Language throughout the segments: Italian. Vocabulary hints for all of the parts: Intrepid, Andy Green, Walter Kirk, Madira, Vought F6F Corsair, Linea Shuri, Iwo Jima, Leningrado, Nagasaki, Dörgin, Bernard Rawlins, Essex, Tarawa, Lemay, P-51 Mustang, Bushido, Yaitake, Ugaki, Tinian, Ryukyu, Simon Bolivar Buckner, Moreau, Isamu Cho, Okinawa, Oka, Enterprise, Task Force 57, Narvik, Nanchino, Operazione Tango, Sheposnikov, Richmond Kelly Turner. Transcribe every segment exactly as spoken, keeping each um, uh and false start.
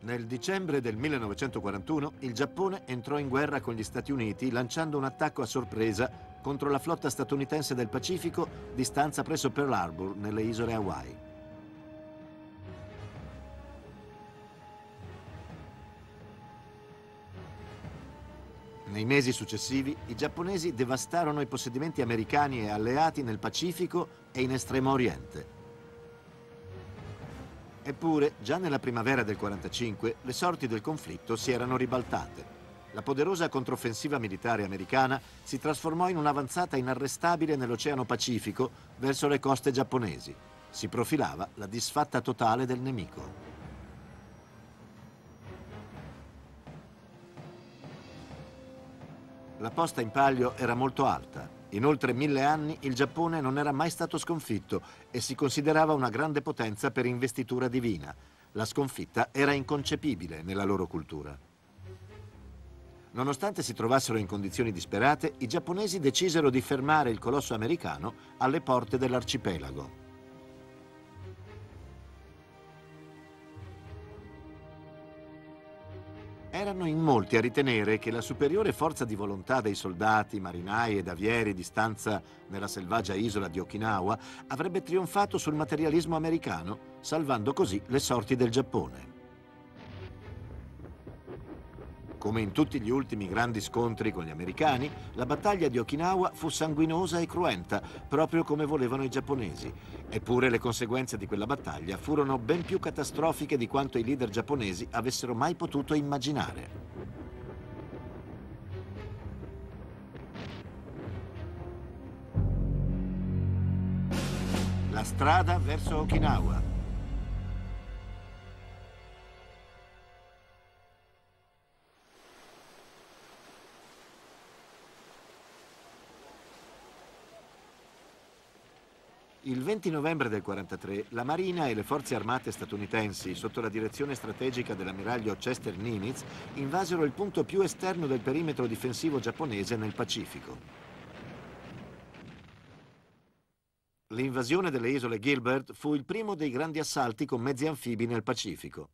Nel dicembre del millenovecentoquarantuno il Giappone entrò in guerra con gli Stati Uniti lanciando un attacco a sorpresa contro la flotta statunitense del Pacifico di stanza presso Pearl Harbor nelle isole Hawaii. Nei mesi successivi i giapponesi devastarono i possedimenti americani e alleati nel Pacifico e in Estremo Oriente. Eppure, già nella primavera del quarantacinque, le sorti del conflitto si erano ribaltate. La poderosa controffensiva militare americana si trasformò in un'avanzata inarrestabile nell'Oceano Pacifico verso le coste giapponesi. Si profilava la disfatta totale del nemico. La posta in palio era molto alta. In oltre mille anni il Giappone non era mai stato sconfitto e si considerava una grande potenza per investitura divina. La sconfitta era inconcepibile nella loro cultura. Nonostante si trovassero in condizioni disperate, i giapponesi decisero di fermare il colosso americano alle porte dell'arcipelago. Erano in molti a ritenere che la superiore forza di volontà dei soldati, marinai ed avieri di stanza nella selvaggia isola di Okinawa avrebbe trionfato sul materialismo americano, salvando così le sorti del Giappone. Come in tutti gli ultimi grandi scontri con gli americani, la battaglia di Okinawa fu sanguinosa e cruenta, proprio come volevano i giapponesi. Eppure le conseguenze di quella battaglia furono ben più catastrofiche di quanto i leader giapponesi avessero mai potuto immaginare. La strada verso Okinawa. Il venti novembre del quarantatré la Marina e le forze armate statunitensi, sotto la direzione strategica dell'ammiraglio Chester Nimitz, invasero il punto più esterno del perimetro difensivo giapponese nel Pacifico. L'invasione delle isole Gilbert fu il primo dei grandi assalti con mezzi anfibi nel Pacifico.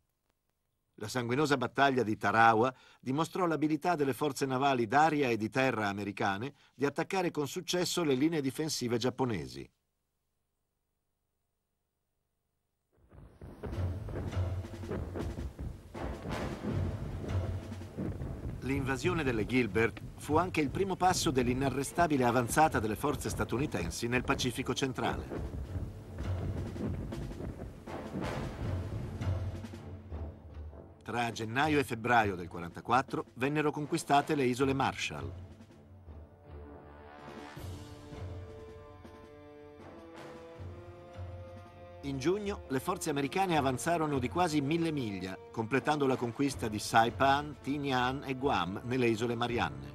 La sanguinosa battaglia di Tarawa dimostrò l'abilità delle forze navali d'aria e di terra americane di attaccare con successo le linee difensive giapponesi. L'invasione delle Gilbert fu anche il primo passo dell'inarrestabile avanzata delle forze statunitensi nel Pacifico centrale. Tra gennaio e febbraio del quarantaquattro vennero conquistate le isole Marshall. In giugno le forze americane avanzarono di quasi mille miglia, completando la conquista di Saipan, Tinian e Guam nelle isole Marianne.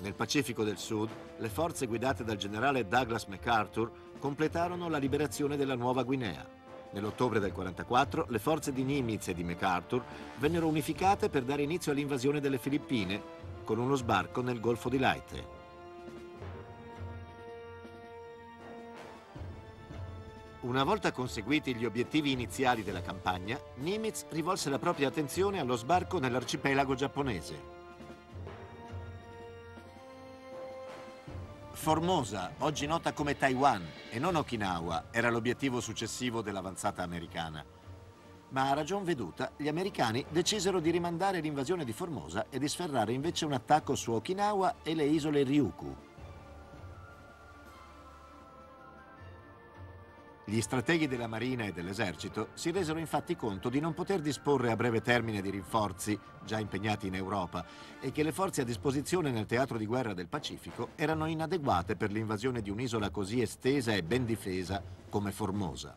Nel Pacifico del Sud, le forze guidate dal generale Douglas MacArthur completarono la liberazione della Nuova Guinea. Nell'ottobre del quarantaquattro le forze di Nimitz e di MacArthur vennero unificate per dare inizio all'invasione delle Filippine con uno sbarco nel Golfo di Leyte. Una volta conseguiti gli obiettivi iniziali della campagna, Nimitz rivolse la propria attenzione allo sbarco nell'arcipelago giapponese. Formosa, oggi nota come Taiwan e non Okinawa, era l'obiettivo successivo dell'avanzata americana. Ma a ragion veduta, gli americani decisero di rimandare l'invasione di Formosa e di sferrare invece un attacco su Okinawa e le isole Ryukyu. Gli strateghi della Marina e dell'esercito si resero infatti conto di non poter disporre a breve termine di rinforzi già impegnati in Europa e che le forze a disposizione nel teatro di guerra del Pacifico erano inadeguate per l'invasione di un'isola così estesa e ben difesa come Formosa.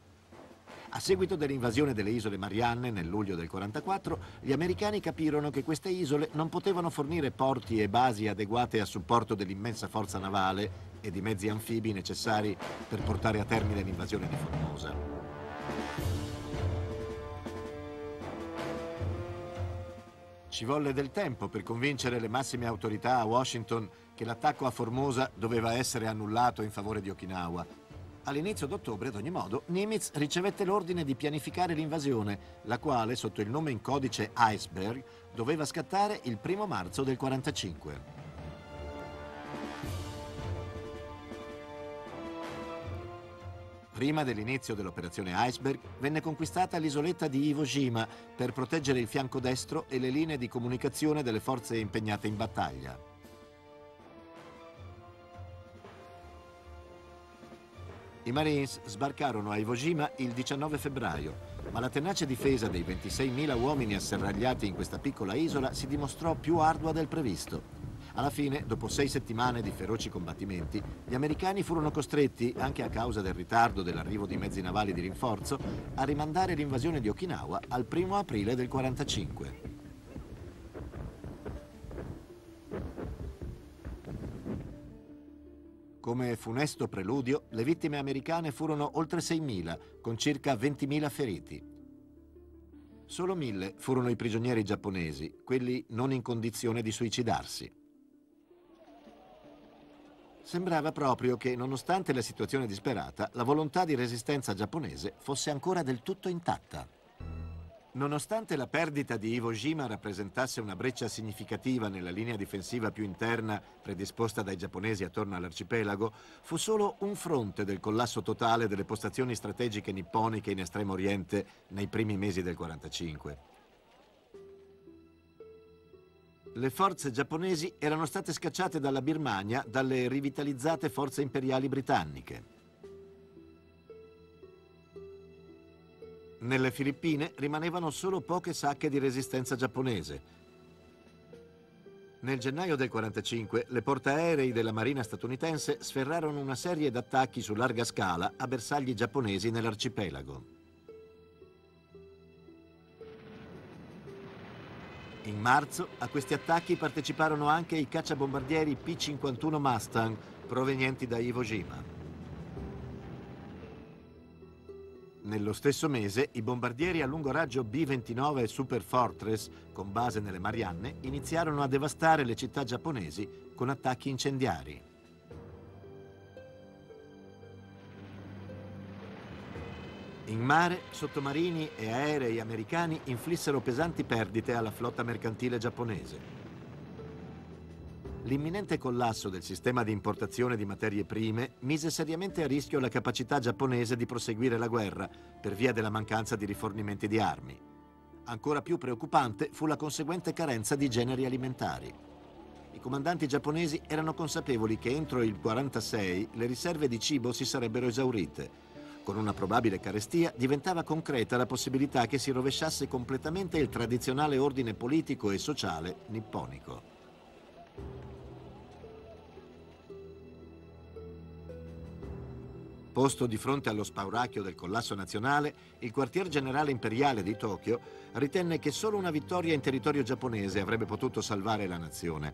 A seguito dell'invasione delle isole Marianne nel luglio del quarantaquattro, gli americani capirono che queste isole non potevano fornire porti e basi adeguate a supporto dell'immensa forza navale e di mezzi anfibi necessari per portare a termine l'invasione di Formosa. Ci volle del tempo per convincere le massime autorità a Washington che l'attacco a Formosa doveva essere annullato in favore di Okinawa. All'inizio d'ottobre, ad ogni modo, Nimitz ricevette l'ordine di pianificare l'invasione, la quale, sotto il nome in codice Iceberg, doveva scattare il primo marzo del quarantacinque. Prima dell'inizio dell'operazione Iceberg, venne conquistata l'isoletta di Iwo Jima per proteggere il fianco destro e le linee di comunicazione delle forze impegnate in battaglia. I Marines sbarcarono a Iwo Jima il diciannove febbraio, ma la tenace difesa dei ventiseimila uomini asserragliati in questa piccola isola si dimostrò più ardua del previsto. Alla fine, dopo sei settimane di feroci combattimenti, gli americani furono costretti, anche a causa del ritardo dell'arrivo di mezzi navali di rinforzo, a rimandare l'invasione di Okinawa al primo aprile del quarantacinque. Come funesto preludio, le vittime americane furono oltre seimila, con circa ventimila feriti. Solo mille furono i prigionieri giapponesi, quelli non in condizione di suicidarsi. Sembrava proprio che, nonostante la situazione disperata, la volontà di resistenza giapponese fosse ancora del tutto intatta. Nonostante la perdita di Iwo Jima rappresentasse una breccia significativa nella linea difensiva più interna predisposta dai giapponesi attorno all'arcipelago, fu solo un fronte del collasso totale delle postazioni strategiche nipponiche in Estremo Oriente nei primi mesi del quarantacinque. Le forze giapponesi erano state scacciate dalla Birmania dalle rivitalizzate forze imperiali britanniche. Nelle Filippine rimanevano solo poche sacche di resistenza giapponese. Nel gennaio del quarantacinque le portaerei della Marina statunitense sferrarono una serie di attacchi su larga scala a bersagli giapponesi nell'arcipelago. In marzo a questi attacchi parteciparono anche i cacciabombardieri P cinquantuno Mustang provenienti da Iwo Jima. Nello stesso mese, i bombardieri a lungo raggio B ventinove Super Fortress, con base nelle Marianne, iniziarono a devastare le città giapponesi con attacchi incendiari. In mare, sottomarini e aerei americani inflissero pesanti perdite alla flotta mercantile giapponese. L'imminente collasso del sistema di importazione di materie prime mise seriamente a rischio la capacità giapponese di proseguire la guerra per via della mancanza di rifornimenti di armi. Ancora più preoccupante fu la conseguente carenza di generi alimentari. I comandanti giapponesi erano consapevoli che entro il quarantasei le riserve di cibo si sarebbero esaurite. Con una probabile carestia diventava concreta la possibilità che si rovesciasse completamente il tradizionale ordine politico e sociale nipponico. Posto di fronte allo spauracchio del collasso nazionale, il quartier generale imperiale di Tokyo ritenne che solo una vittoria in territorio giapponese avrebbe potuto salvare la nazione.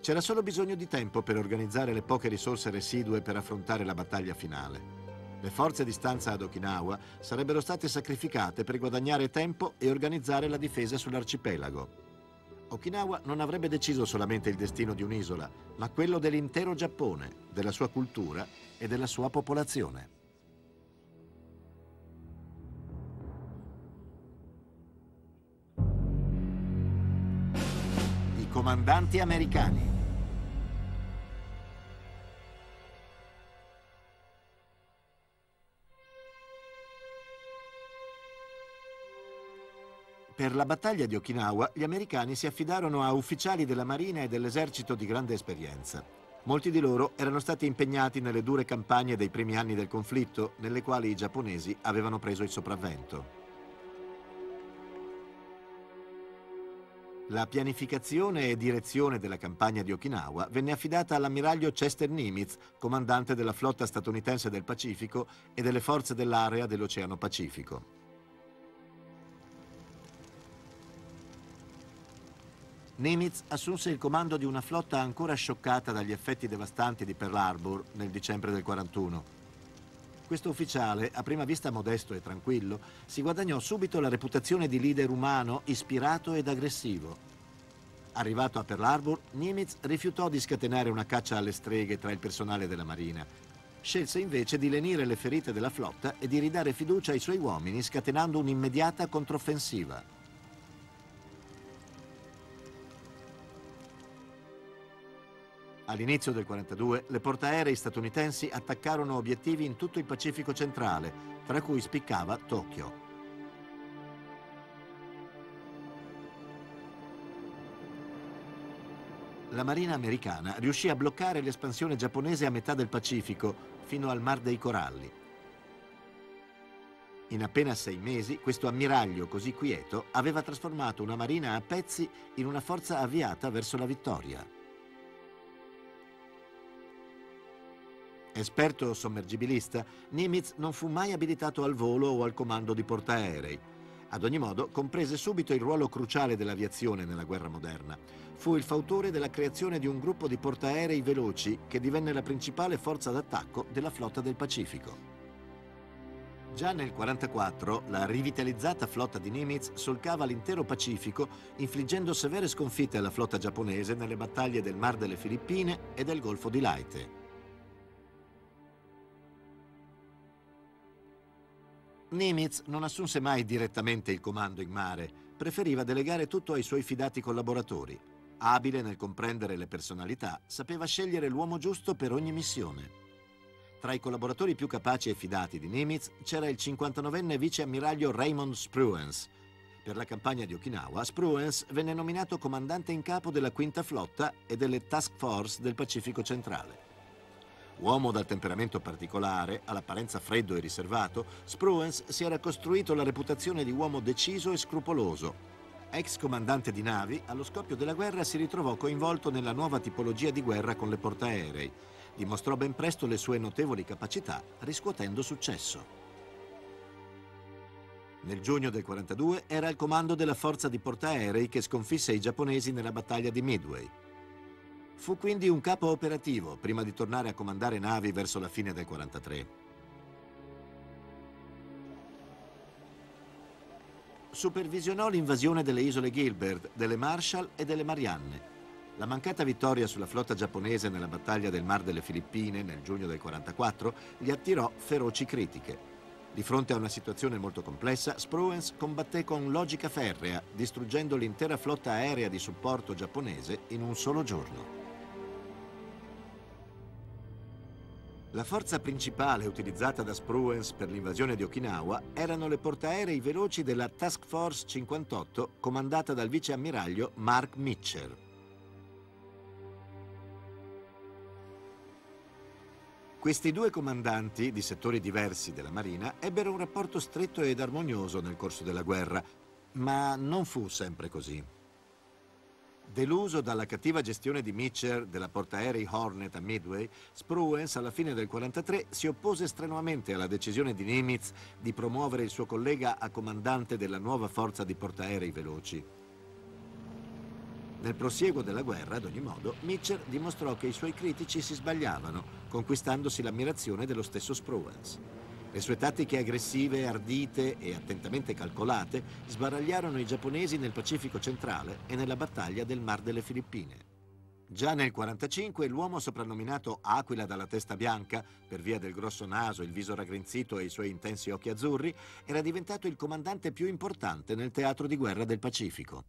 C'era solo bisogno di tempo per organizzare le poche risorse residue per affrontare la battaglia finale. Le forze di stanza ad Okinawa sarebbero state sacrificate per guadagnare tempo e organizzare la difesa sull'arcipelago. Okinawa non avrebbe deciso solamente il destino di un'isola, ma quello dell'intero Giappone, della sua cultura e della sua popolazione. I comandanti americani. Per la battaglia di Okinawa, gli americani si affidarono a ufficiali della Marina e dell'esercito di grande esperienza. Molti di loro erano stati impegnati nelle dure campagne dei primi anni del conflitto, nelle quali i giapponesi avevano preso il sopravvento. La pianificazione e direzione della campagna di Okinawa venne affidata all'ammiraglio Chester Nimitz, comandante della flotta statunitense del Pacifico e delle forze dell'area dell'Oceano Pacifico. Nimitz assunse il comando di una flotta ancora scioccata dagli effetti devastanti di Pearl Harbor nel dicembre del quarantuno. Questo ufficiale, a prima vista modesto e tranquillo, si guadagnò subito la reputazione di leader umano, ispirato ed aggressivo. Arrivato a Pearl Harbor, Nimitz rifiutò di scatenare una caccia alle streghe tra il personale della Marina. Scelse invece di lenire le ferite della flotta e di ridare fiducia ai suoi uomini scatenando un'immediata controffensiva. All'inizio del quarantadue, le portaerei statunitensi attaccarono obiettivi in tutto il Pacifico centrale, tra cui spiccava Tokyo. La Marina americana riuscì a bloccare l'espansione giapponese a metà del Pacifico, fino al Mar dei Coralli. In appena sei mesi, questo ammiraglio così quieto aveva trasformato una marina a pezzi in una forza avviata verso la vittoria. Esperto sommergibilista, Nimitz non fu mai abilitato al volo o al comando di portaerei. Ad ogni modo, comprese subito il ruolo cruciale dell'aviazione nella guerra moderna. Fu il fautore della creazione di un gruppo di portaerei veloci che divenne la principale forza d'attacco della flotta del Pacifico. Già nel millenovecentoquarantaquattro, la rivitalizzata flotta di Nimitz solcava l'intero Pacifico, infliggendo severe sconfitte alla flotta giapponese nelle battaglie del Mar delle Filippine e del Golfo di Leyte. Nimitz non assunse mai direttamente il comando in mare, preferiva delegare tutto ai suoi fidati collaboratori. Abile nel comprendere le personalità, sapeva scegliere l'uomo giusto per ogni missione. Tra i collaboratori più capaci e fidati di Nimitz c'era il cinquantanovenne vice ammiraglio Raymond Spruance. Per la campagna di Okinawa, Spruance venne nominato comandante in capo della Quinta Flotta e delle Task Force del Pacifico Centrale. Uomo dal temperamento particolare, all'apparenza freddo e riservato, Spruance si era costruito la reputazione di uomo deciso e scrupoloso. Ex comandante di navi, allo scoppio della guerra si ritrovò coinvolto nella nuova tipologia di guerra con le portaerei. Dimostrò ben presto le sue notevoli capacità, riscuotendo successo. Nel giugno del quarantadue era al comando della forza di portaerei che sconfisse i giapponesi nella battaglia di Midway. Fu quindi un capo operativo, prima di tornare a comandare navi verso la fine del quarantatré. Supervisionò l'invasione delle isole Gilbert, delle Marshall e delle Marianne. La mancata vittoria sulla flotta giapponese nella battaglia del Mar delle Filippine nel giugno del quarantaquattro gli attirò feroci critiche. Di fronte a una situazione molto complessa, Spruance combatté con logica ferrea, distruggendo l'intera flotta aerea di supporto giapponese in un solo giorno. La forza principale utilizzata da Spruance per l'invasione di Okinawa erano le portaerei veloci della Task Force cinquantotto, comandata dal vice ammiraglio Marc Mitscher. Questi due comandanti, di settori diversi della Marina, ebbero un rapporto stretto ed armonioso nel corso della guerra, ma non fu sempre così. Deluso dalla cattiva gestione di Mitscher della portaerei Hornet a Midway, Spruance alla fine del quarantatré si oppose strenuamente alla decisione di Nimitz di promuovere il suo collega a comandante della nuova forza di portaerei veloci. Nel prosieguo della guerra, ad ogni modo, Mitscher dimostrò che i suoi critici si sbagliavano, conquistandosi l'ammirazione dello stesso Spruance. Le sue tattiche aggressive, ardite e attentamente calcolate sbaragliarono i giapponesi nel Pacifico centrale e nella battaglia del Mar delle Filippine. Già nel millenovecentoquarantacinque l'uomo soprannominato Aquila dalla testa bianca, per via del grosso naso, il viso raggrinzito e i suoi intensi occhi azzurri, era diventato il comandante più importante nel teatro di guerra del Pacifico.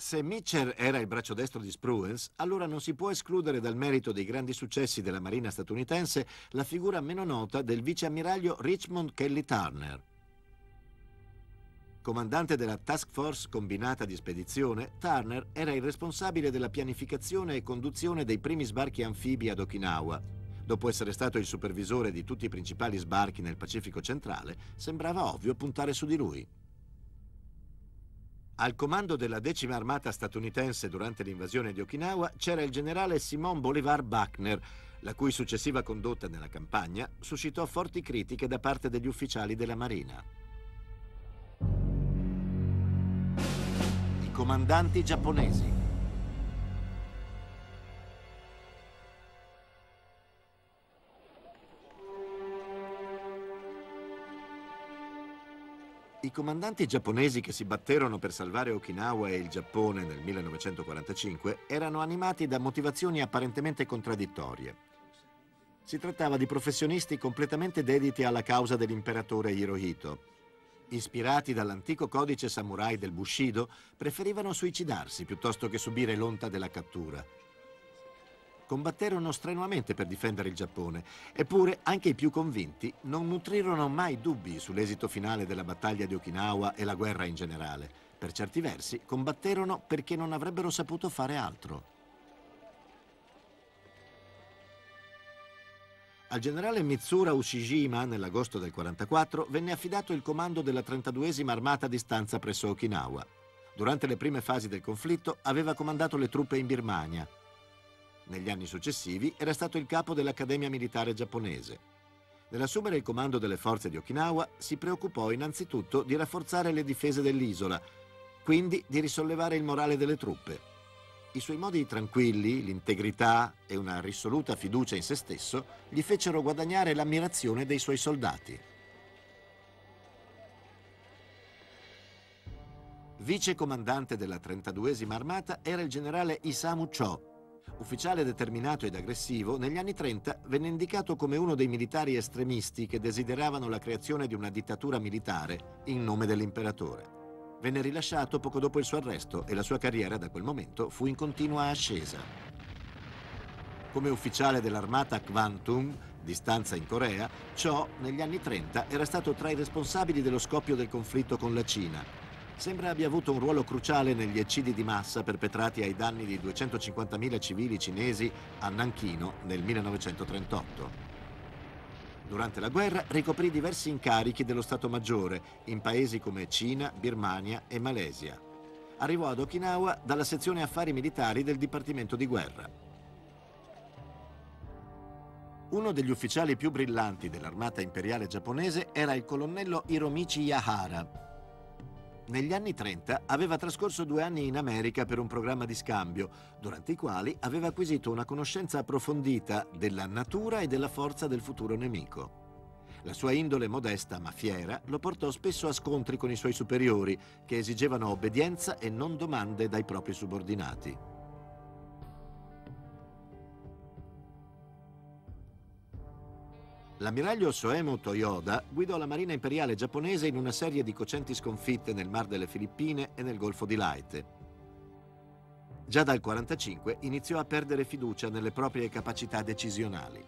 Se Mitscher era il braccio destro di Spruance, allora non si può escludere dal merito dei grandi successi della Marina statunitense la figura meno nota del vice ammiraglio Richmond Kelly Turner. Comandante della Task Force combinata di spedizione, Turner era il responsabile della pianificazione e conduzione dei primi sbarchi anfibi ad Okinawa. Dopo essere stato il supervisore di tutti i principali sbarchi nel Pacifico centrale, sembrava ovvio puntare su di lui. Al comando della decima armata statunitense durante l'invasione di Okinawa c'era il generale Simon Bolivar Buckner, la cui successiva condotta nella campagna suscitò forti critiche da parte degli ufficiali della Marina. I comandanti giapponesi. I I comandanti giapponesi che si batterono per salvare Okinawa e il Giappone nel millenovecentoquarantacinque erano animati da motivazioni apparentemente contraddittorie. Si trattava di professionisti completamente dediti alla causa dell'imperatore Hirohito. Ispirati dall'antico codice samurai del Bushido, preferivano suicidarsi piuttosto che subire l'onta della cattura. Combatterono strenuamente per difendere il Giappone, eppure anche i più convinti non nutrirono mai dubbi sull'esito finale della battaglia di Okinawa e la guerra in generale. Per certi versi, combatterono perché non avrebbero saputo fare altro. Al generale Mitsura Ushijima, nell'agosto del quarantaquattro, venne affidato il comando della trentaduesima armata di stanza presso Okinawa. Durante le prime fasi del conflitto aveva comandato le truppe in Birmania. Negli anni successivi era stato il capo dell'Accademia Militare Giapponese. Nell'assumere il comando delle forze di Okinawa si preoccupò innanzitutto di rafforzare le difese dell'isola, quindi di risollevare il morale delle truppe. I suoi modi tranquilli, l'integrità e una risoluta fiducia in se stesso gli fecero guadagnare l'ammirazione dei suoi soldati. Vice comandante della trentaduesima armata era il generale Isamu Cho. Ufficiale determinato ed aggressivo, negli anni trenta venne indicato come uno dei militari estremisti che desideravano la creazione di una dittatura militare in nome dell'imperatore. Venne rilasciato poco dopo il suo arresto e la sua carriera da quel momento fu in continua ascesa. Come ufficiale dell'armata Kwantung, di stanza in Corea, Cho negli anni trenta era stato tra i responsabili dello scoppio del conflitto con la Cina. Sembra abbia avuto un ruolo cruciale negli eccidi di massa perpetrati ai danni di duecentocinquantamila civili cinesi a Nanchino nel millenovecentotrentotto. Durante la guerra ricoprì diversi incarichi dello Stato Maggiore in paesi come Cina, Birmania e Malesia. Arrivò ad Okinawa dalla sezione affari militari del Dipartimento di Guerra. Uno degli ufficiali più brillanti dell'armata imperiale giapponese era il colonnello Hiromichi Yahara. Negli anni trenta aveva trascorso due anni in America per un programma di scambio, durante i quali aveva acquisito una conoscenza approfondita della natura e della forza del futuro nemico. La sua indole modesta ma fiera lo portò spesso a scontri con i suoi superiori, che esigevano obbedienza e non domande dai propri subordinati. L'ammiraglio Soemu Toyoda guidò la marina imperiale giapponese in una serie di cocenti sconfitte nel Mar delle Filippine e nel Golfo di Leyte. Già dal millenovecentoquarantacinque iniziò a perdere fiducia nelle proprie capacità decisionali.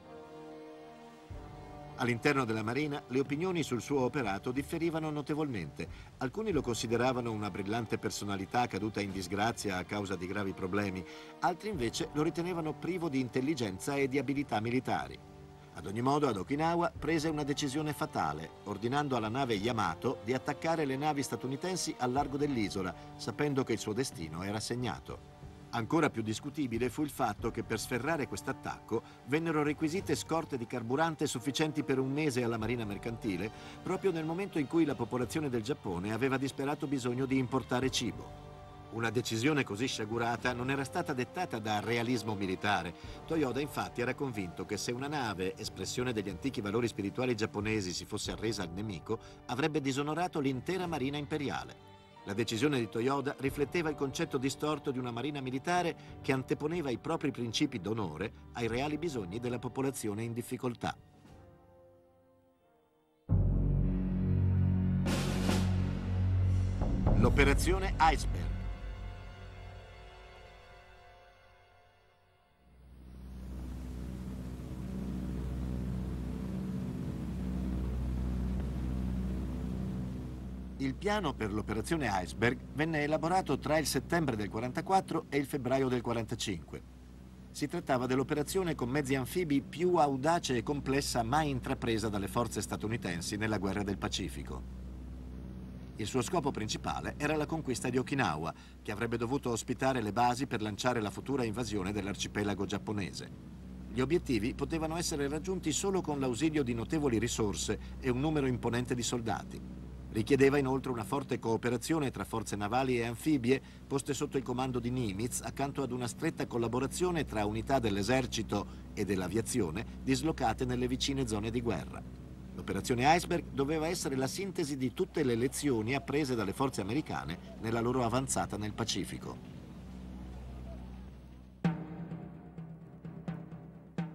All'interno della marina le opinioni sul suo operato differivano notevolmente. Alcuni lo consideravano una brillante personalità caduta in disgrazia a causa di gravi problemi, altri invece lo ritenevano privo di intelligenza e di abilità militari. Ad ogni modo, ad Okinawa prese una decisione fatale, ordinando alla nave Yamato di attaccare le navi statunitensi al largo dell'isola, sapendo che il suo destino era segnato. Ancora più discutibile fu il fatto che per sferrare quest'attacco vennero requisite scorte di carburante sufficienti per un mese alla marina mercantile, proprio nel momento in cui la popolazione del Giappone aveva disperato bisogno di importare cibo. Una decisione così sciagurata non era stata dettata da realismo militare. Toyoda infatti era convinto che se una nave, espressione degli antichi valori spirituali giapponesi, si fosse arresa al nemico, avrebbe disonorato l'intera marina imperiale. La decisione di Toyoda rifletteva il concetto distorto di una marina militare che anteponeva i propri principi d'onore ai reali bisogni della popolazione in difficoltà. L'operazione Iceberg. Il piano per l'operazione Iceberg venne elaborato tra il settembre del quarantaquattro e il febbraio del quarantacinque. Si trattava dell'operazione con mezzi anfibi più audace e complessa mai intrapresa dalle forze statunitensi nella guerra del Pacifico. Il suo scopo principale era la conquista di Okinawa, che avrebbe dovuto ospitare le basi per lanciare la futura invasione dell'arcipelago giapponese. Gli obiettivi potevano essere raggiunti solo con l'ausilio di notevoli risorse e un numero imponente di soldati. Richiedeva inoltre una forte cooperazione tra forze navali e anfibie poste sotto il comando di Nimitz, accanto ad una stretta collaborazione tra unità dell'esercito e dell'aviazione dislocate nelle vicine zone di guerra. L'operazione Iceberg doveva essere la sintesi di tutte le lezioni apprese dalle forze americane nella loro avanzata nel Pacifico.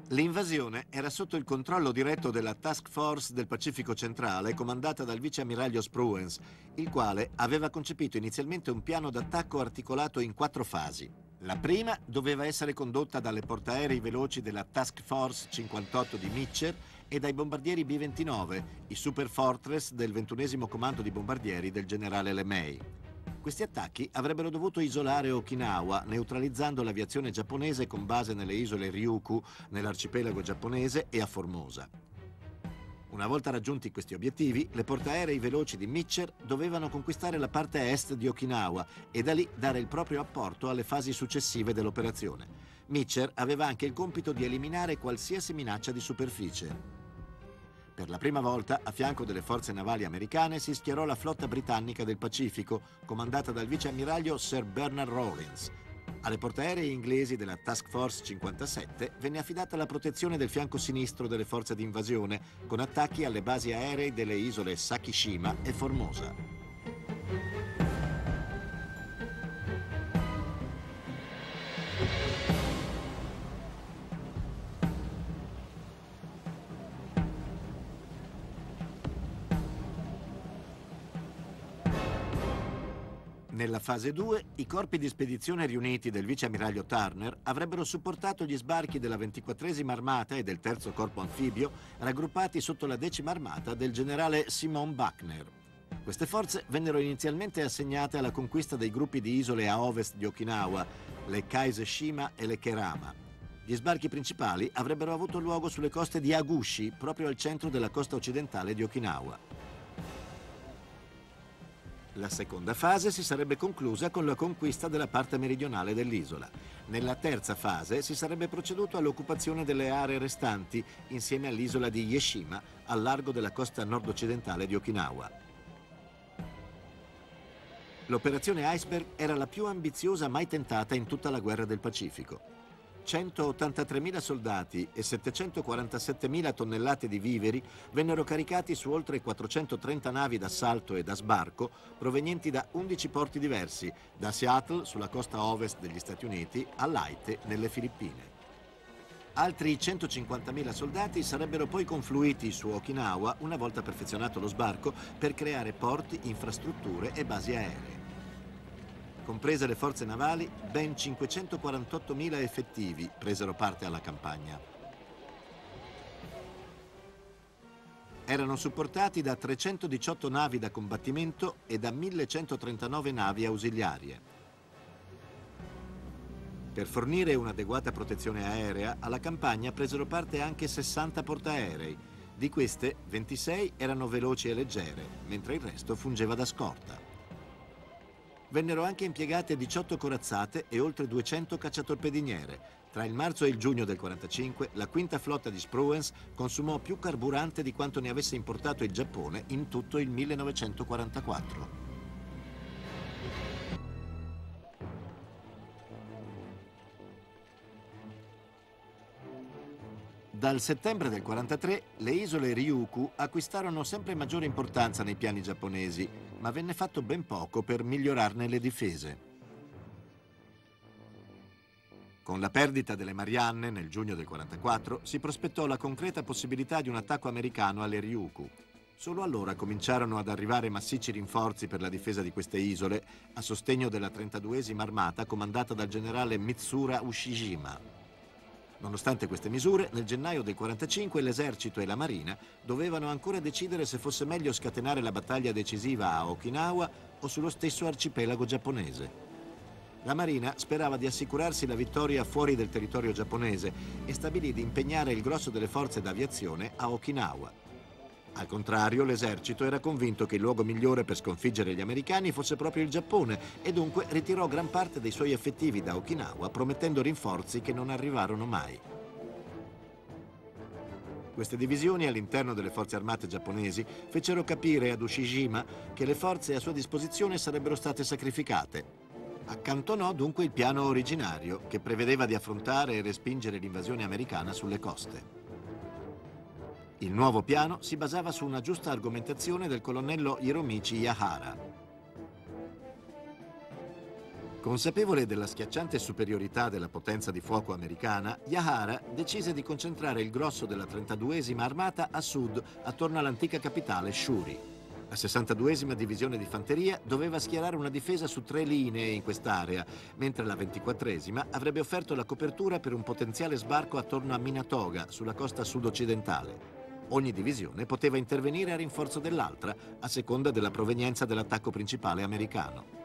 L'invasione era sotto il controllo diretto della Task Force del Pacifico Centrale, comandata dal viceammiraglio Spruance, il quale aveva concepito inizialmente un piano d'attacco articolato in quattro fasi. La prima doveva essere condotta dalle portaerei veloci della Task Force cinquantotto di Mitscher e dai bombardieri B ventinove, i Super Fortress del ventunesimo comando di bombardieri del generale LeMay. Questi attacchi avrebbero dovuto isolare Okinawa, neutralizzando l'aviazione giapponese con base nelle isole Ryukyu, nell'arcipelago giapponese e a Formosa. Una volta raggiunti questi obiettivi, le portaerei veloci di Mitscher dovevano conquistare la parte est di Okinawa e da lì dare il proprio apporto alle fasi successive dell'operazione. Mitscher aveva anche il compito di eliminare qualsiasi minaccia di superficie. Per la prima volta, a fianco delle forze navali americane, si schierò la flotta britannica del Pacifico, comandata dal viceammiraglio Sir Bernard Rawlins. Alle portaerei inglesi della Task Force cinquantasette venne affidata la protezione del fianco sinistro delle forze d'invasione, con attacchi alle basi aeree delle isole Sakishima e Formosa. Nella fase due, i corpi di spedizione riuniti del viceammiraglio Turner avrebbero supportato gli sbarchi della ventiquattresima armata e del terzo corpo anfibio, raggruppati sotto la decima armata del generale Simon Buckner. Queste forze vennero inizialmente assegnate alla conquista dei gruppi di isole a ovest di Okinawa, le Keise Shima e le Kerama. Gli sbarchi principali avrebbero avuto luogo sulle coste di Agushi, proprio al centro della costa occidentale di Okinawa. La seconda fase si sarebbe conclusa con la conquista della parte meridionale dell'isola. Nella terza fase si sarebbe proceduto all'occupazione delle aree restanti, insieme all'isola di Yeshima, al largo della costa nord-occidentale di Okinawa. L'operazione Iceberg era la più ambiziosa mai tentata in tutta la guerra del Pacifico. centottantatremila soldati e settecentoquarantasettemila tonnellate di viveri vennero caricati su oltre quattrocentotrenta navi d'assalto e da sbarco provenienti da undici porti diversi, da Seattle, sulla costa ovest degli Stati Uniti, a Leyte, nelle Filippine. Altri centocinquantamila soldati sarebbero poi confluiti su Okinawa una volta perfezionato lo sbarco per creare porti, infrastrutture e basi aeree. Comprese le forze navali, ben cinquecentoquarantottomila effettivi presero parte alla campagna. Erano supportati da trecentodiciotto navi da combattimento e da millecentotrentanove navi ausiliarie. Per fornire un'adeguata protezione aerea, alla campagna presero parte anche sessanta portaerei. Di queste, ventisei erano veloci e leggere, mentre il resto fungeva da scorta. Vennero anche impiegate diciotto corazzate e oltre duecento cacciatorpediniere. Tra il marzo e il giugno del quarantacinque, la Quinta Flotta di Spruance consumò più carburante di quanto ne avesse importato il Giappone in tutto il millenovecentoquarantaquattro. Dal settembre del quarantatré, le isole Ryukyu acquistarono sempre maggiore importanza nei piani giapponesi, ma venne fatto ben poco per migliorarne le difese. Con la perdita delle Marianne nel giugno del quarantaquattro si prospettò la concreta possibilità di un attacco americano alle Ryukyu. Solo allora cominciarono ad arrivare massicci rinforzi per la difesa di queste isole a sostegno della trentaduesima armata comandata dal generale Mitsura Ushijima. Nonostante queste misure, nel gennaio del quarantacinque l'esercito e la marina dovevano ancora decidere se fosse meglio scatenare la battaglia decisiva a Okinawa o sullo stesso arcipelago giapponese. La marina sperava di assicurarsi la vittoria fuori del territorio giapponese e stabilì di impegnare il grosso delle forze d'aviazione a Okinawa. Al contrario, l'esercito era convinto che il luogo migliore per sconfiggere gli americani fosse proprio il Giappone e dunque ritirò gran parte dei suoi effettivi da Okinawa, promettendo rinforzi che non arrivarono mai. Queste divisioni all'interno delle forze armate giapponesi fecero capire ad Ushijima che le forze a sua disposizione sarebbero state sacrificate. Accantonò dunque il piano originario, che prevedeva di affrontare e respingere l'invasione americana sulle coste. Il nuovo piano si basava su una giusta argomentazione del colonnello Hiromichi Yahara. Consapevole della schiacciante superiorità della potenza di fuoco americana, Yahara decise di concentrare il grosso della trentaduesima armata a sud, attorno all'antica capitale Shuri. La sessantaduesima divisione di fanteria doveva schierare una difesa su tre linee in quest'area, mentre la ventiquattresima avrebbe offerto la copertura per un potenziale sbarco attorno a Minatoga, sulla costa sud-occidentale. Ogni divisione poteva intervenire a rinforzo dell'altra, a seconda della provenienza dell'attacco principale americano.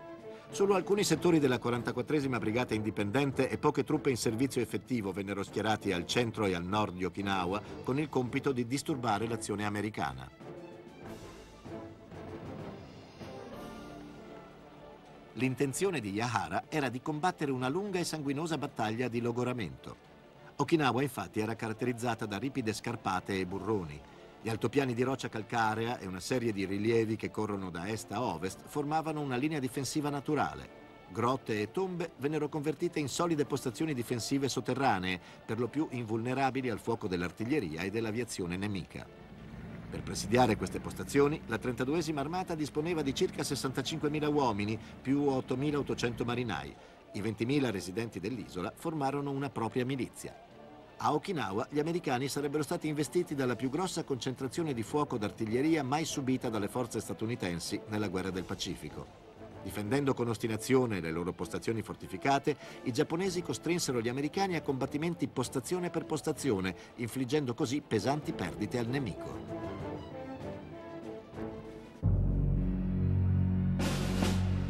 Solo alcuni settori della quarantaquattresima Brigata Indipendente e poche truppe in servizio effettivo vennero schierati al centro e al nord di Okinawa con il compito di disturbare l'azione americana. L'intenzione di Yahara era di combattere una lunga e sanguinosa battaglia di logoramento. Okinawa infatti era caratterizzata da ripide scarpate e burroni. Gli altopiani di roccia calcarea e una serie di rilievi che corrono da est a ovest formavano una linea difensiva naturale. Grotte e tombe vennero convertite in solide postazioni difensive sotterranee, per lo più invulnerabili al fuoco dell'artiglieria e dell'aviazione nemica. Per presidiare queste postazioni, la trentaduesima Armata disponeva di circa sessantacinquemila uomini, più ottomilaottocento marinai. I ventimila residenti dell'isola formarono una propria milizia. A Okinawa gli americani sarebbero stati investiti dalla più grossa concentrazione di fuoco d'artiglieria mai subita dalle forze statunitensi nella guerra del Pacifico. Difendendo con ostinazione le loro postazioni fortificate, i giapponesi costrinsero gli americani a combattimenti postazione per postazione, infliggendo così pesanti perdite al nemico.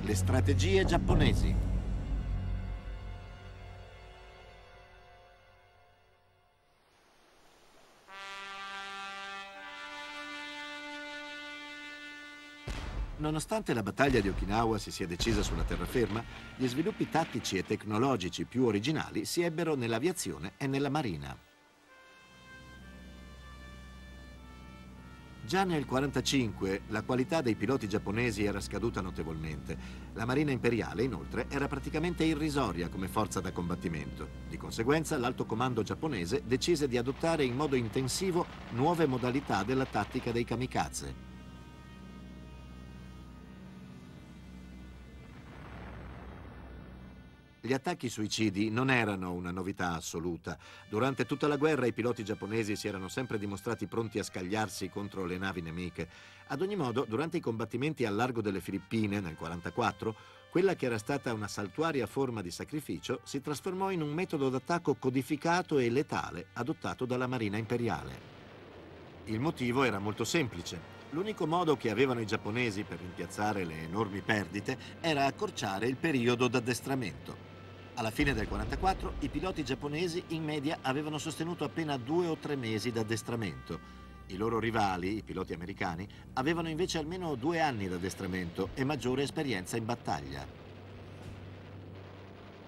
Le strategie giapponesi. Nonostante la battaglia di Okinawa si sia decisa sulla terraferma, gli sviluppi tattici e tecnologici più originali si ebbero nell'aviazione e nella marina. Già nel millenovecentoquarantacinque la qualità dei piloti giapponesi era scaduta notevolmente. La marina imperiale, inoltre, era praticamente irrisoria come forza da combattimento. Di conseguenza, l'alto comando giapponese decise di adottare in modo intensivo nuove modalità della tattica dei kamikaze. Gli attacchi suicidi non erano una novità assoluta. Durante tutta la guerra i piloti giapponesi si erano sempre dimostrati pronti a scagliarsi contro le navi nemiche. Ad ogni modo, durante i combattimenti al largo delle Filippine nel millenovecentoquarantaquattro, quella che era stata una saltuaria forma di sacrificio si trasformò in un metodo d'attacco codificato e letale adottato dalla Marina Imperiale. Il motivo era molto semplice. L'unico modo che avevano i giapponesi per rimpiazzare le enormi perdite era accorciare il periodo d'addestramento. Alla fine del millenovecentoquarantaquattro i piloti giapponesi in media avevano sostenuto appena due o tre mesi d'addestramento. I loro rivali, i piloti americani, avevano invece almeno due anni d'addestramento e maggiore esperienza in battaglia.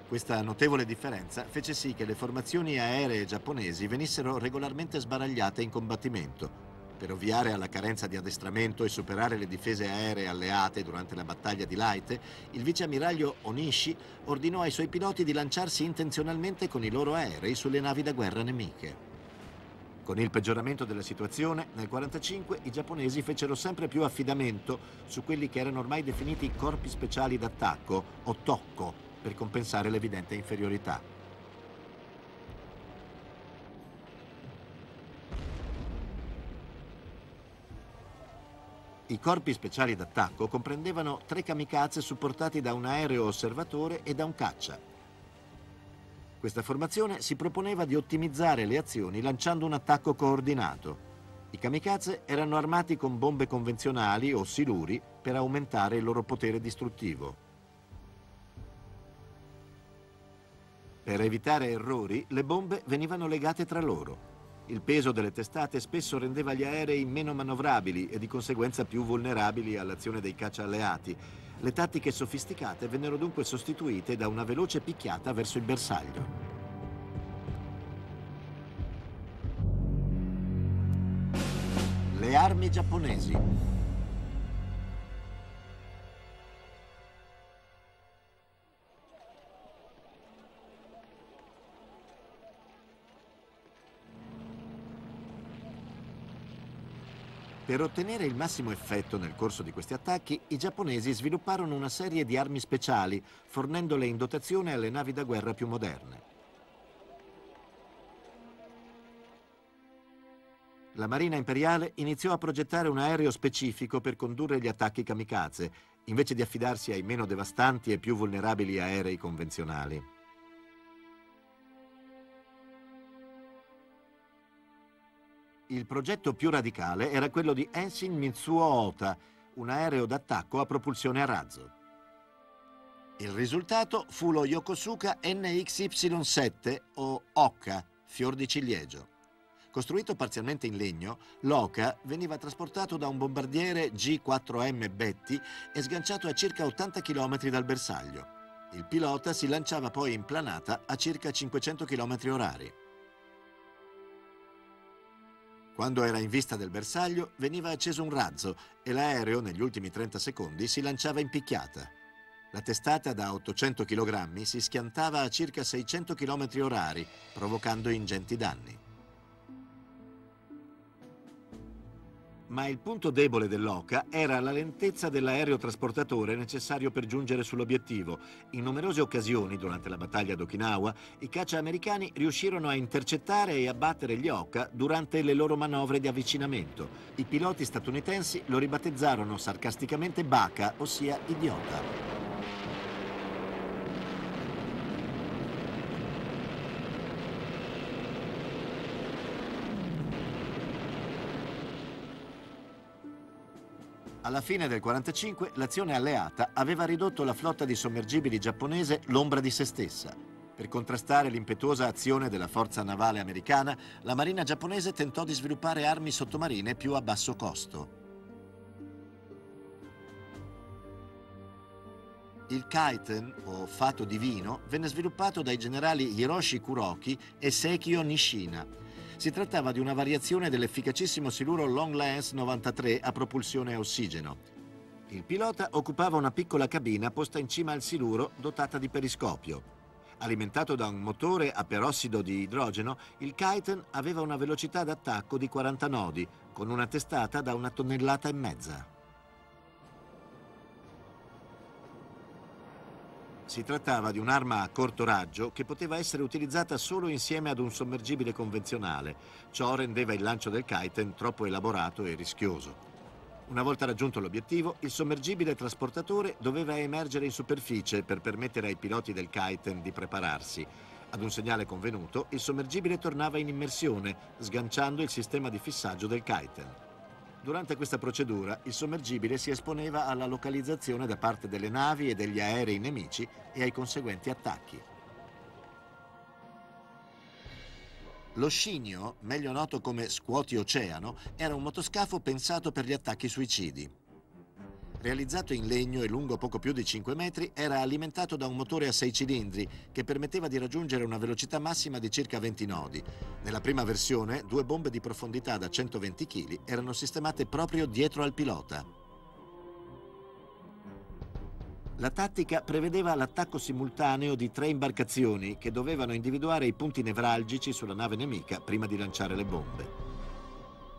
Questa notevole differenza fece sì che le formazioni aeree giapponesi venissero regolarmente sbaragliate in combattimento. Per ovviare alla carenza di addestramento e superare le difese aeree alleate durante la battaglia di Leyte, il viceammiraglio Onishi ordinò ai suoi piloti di lanciarsi intenzionalmente con i loro aerei sulle navi da guerra nemiche. Con il peggioramento della situazione, nel millenovecentoquarantacinque i giapponesi fecero sempre più affidamento su quelli che erano ormai definiti corpi speciali d'attacco, o tokko, per compensare l'evidente inferiorità. I corpi speciali d'attacco comprendevano tre kamikaze supportati da un aereo osservatore e da un caccia. Questa formazione si proponeva di ottimizzare le azioni lanciando un attacco coordinato. I kamikaze erano armati con bombe convenzionali o siluri per aumentare il loro potere distruttivo. Per evitare errori, le bombe venivano legate tra loro. Il peso delle testate spesso rendeva gli aerei meno manovrabili e di conseguenza più vulnerabili all'azione dei caccia alleati. Le tattiche sofisticate vennero dunque sostituite da una veloce picchiata verso il bersaglio. Le armi giapponesi. Per ottenere il massimo effetto nel corso di questi attacchi, i giapponesi svilupparono una serie di armi speciali, fornendole in dotazione alle navi da guerra più moderne. La Marina Imperiale iniziò a progettare un aereo specifico per condurre gli attacchi kamikaze, invece di affidarsi ai meno devastanti e più vulnerabili aerei convenzionali. Il progetto più radicale era quello di Enshin Mitsuo Ota, un aereo d'attacco a propulsione a razzo. Il risultato fu lo Yokosuka N X Y sette o Oka, fior di ciliegio. Costruito parzialmente in legno, l'Oka veniva trasportato da un bombardiere G quattro M Betty e sganciato a circa ottanta chilometri dal bersaglio. Il pilota si lanciava poi in planata a circa cinquecento chilometri orari. Quando era in vista del bersaglio, veniva acceso un razzo e l'aereo, negli ultimi trenta secondi, si lanciava in picchiata. La testata da ottocento chilogrammi si schiantava a circa seicento chilometri orari, provocando ingenti danni. Ma il punto debole dell'Oka era la lentezza dell'aerotrasportatore necessario per giungere sull'obiettivo. In numerose occasioni, durante la battaglia ad Okinawa, i caccia americani riuscirono a intercettare e abbattere gli Oka durante le loro manovre di avvicinamento. I piloti statunitensi lo ribattezzarono sarcasticamente Baka, ossia idiota. Alla fine del millenovecentoquarantacinque l'azione alleata aveva ridotto la flotta di sommergibili giapponese l'ombra di se stessa. Per contrastare l'impetuosa azione della forza navale americana, la marina giapponese tentò di sviluppare armi sottomarine più a basso costo. Il Kaiten, o fato divino, venne sviluppato dai generali Hiroshi Kuroki e Seikyo Nishina. Si trattava di una variazione dell'efficacissimo siluro Long Lance novantatré a propulsione a ossigeno. Il pilota occupava una piccola cabina posta in cima al siluro dotata di periscopio. Alimentato da un motore a perossido di idrogeno, il Kaiten aveva una velocità d'attacco di quaranta nodi, con una testata da una tonnellata e mezza. Si trattava di un'arma a corto raggio che poteva essere utilizzata solo insieme ad un sommergibile convenzionale. Ciò rendeva il lancio del Kaiten troppo elaborato e rischioso. Una volta raggiunto l'obiettivo, il sommergibile trasportatore doveva emergere in superficie per permettere ai piloti del Kaiten di prepararsi. Ad un segnale convenuto, il sommergibile tornava in immersione, sganciando il sistema di fissaggio del Kaiten. Durante questa procedura il sommergibile si esponeva alla localizzazione da parte delle navi e degli aerei nemici e ai conseguenti attacchi. Lo Scinio, meglio noto come Scuotioceano, era un motoscafo pensato per gli attacchi suicidi. Realizzato in legno e lungo poco più di cinque metri, era alimentato da un motore a sei cilindri che permetteva di raggiungere una velocità massima di circa venti nodi. Nella prima versione, due bombe di profondità da centoventi chilogrammi erano sistemate proprio dietro al pilota. La tattica prevedeva l'attacco simultaneo di tre imbarcazioni che dovevano individuare i punti nevralgici sulla nave nemica prima di lanciare le bombe.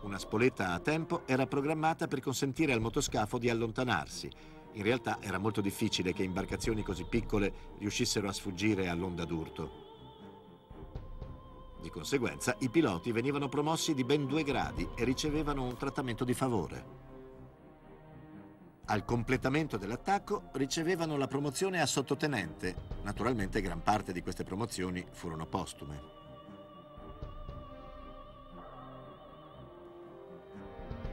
Una spoletta a tempo era programmata per consentire al motoscafo di allontanarsi. In realtà era molto difficile che imbarcazioni così piccole riuscissero a sfuggire all'onda d'urto. Di conseguenza, i piloti venivano promossi di ben due gradi e ricevevano un trattamento di favore. Al completamento dell'attacco ricevevano la promozione a sottotenente. Naturalmente, gran parte di queste promozioni furono postume.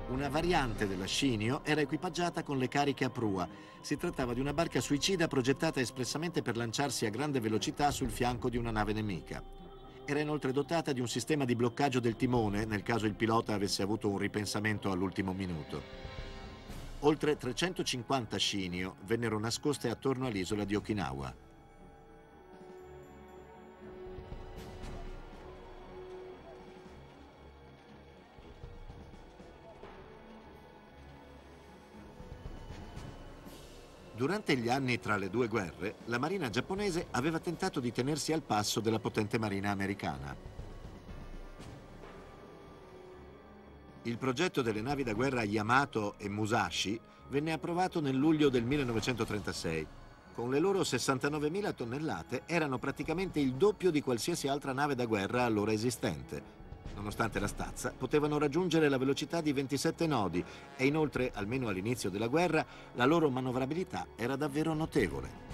Una variante della Scinio era equipaggiata con le cariche a prua. Si trattava di una barca suicida progettata espressamente per lanciarsi a grande velocità sul fianco di una nave nemica. Era inoltre dotata di un sistema di bloccaggio del timone nel caso il pilota avesse avuto un ripensamento all'ultimo minuto. Oltre trecentocinquanta Scinio vennero nascoste attorno all'isola di Okinawa. Durante gli anni tra le due guerre, la marina giapponese aveva tentato di tenersi al passo della potente marina americana. Il progetto delle navi da guerra Yamato e Musashi venne approvato nel luglio del millenovecentotrentasei. Con le loro sessantanovemila tonnellate erano praticamente il doppio di qualsiasi altra nave da guerra allora esistente. Nonostante la stazza, potevano raggiungere la velocità di ventisette nodi e inoltre, almeno all'inizio della guerra, la loro manovrabilità era davvero notevole.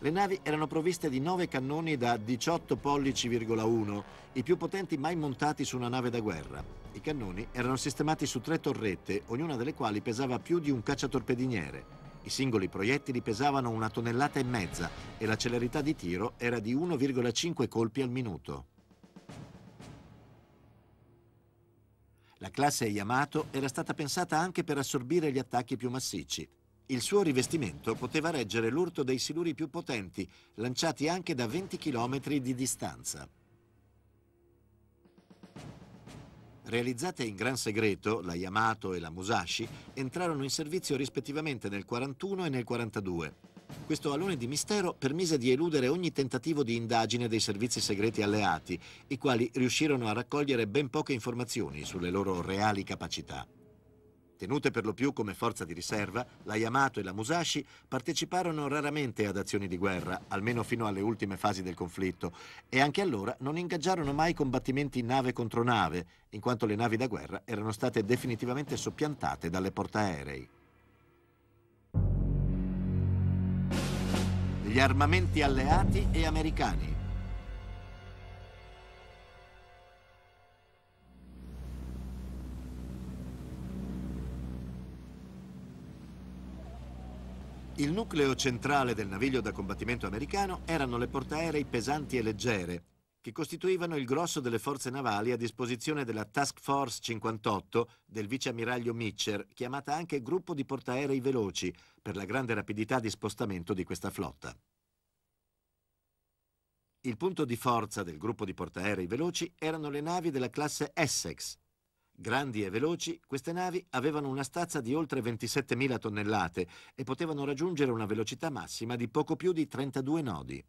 Le navi erano provviste di nove cannoni da diciotto pollici virgola uno, i più potenti mai montati su una nave da guerra. I cannoni erano sistemati su tre torrette, ognuna delle quali pesava più di un cacciatorpediniere. I singoli proiettili pesavano una tonnellata e mezza e la celerità di tiro era di uno virgola cinque colpi al minuto. La classe Yamato era stata pensata anche per assorbire gli attacchi più massicci. Il suo rivestimento poteva reggere l'urto dei siluri più potenti, lanciati anche da venti chilometri di distanza. Realizzate in gran segreto, la Yamato e la Musashi entrarono in servizio rispettivamente nel quarantuno e nel quarantadue. Questo alone di mistero permise di eludere ogni tentativo di indagine dei servizi segreti alleati, i quali riuscirono a raccogliere ben poche informazioni sulle loro reali capacità. Tenute per lo più come forza di riserva, la Yamato e la Musashi parteciparono raramente ad azioni di guerra, almeno fino alle ultime fasi del conflitto, e anche allora non ingaggiarono mai combattimenti nave contro nave, in quanto le navi da guerra erano state definitivamente soppiantate dalle portaerei. Gli armamenti alleati e americani. Il nucleo centrale del naviglio da combattimento americano erano le portaerei pesanti e leggere, che costituivano il grosso delle forze navali a disposizione della Task Force cinquantotto del viceammiraglio Mitscher, chiamata anche gruppo di portaerei veloci, per la grande rapidità di spostamento di questa flotta. Il punto di forza del gruppo di portaerei veloci erano le navi della classe Essex. Grandi e veloci, queste navi avevano una stazza di oltre ventisettemila tonnellate e potevano raggiungere una velocità massima di poco più di trentadue nodi.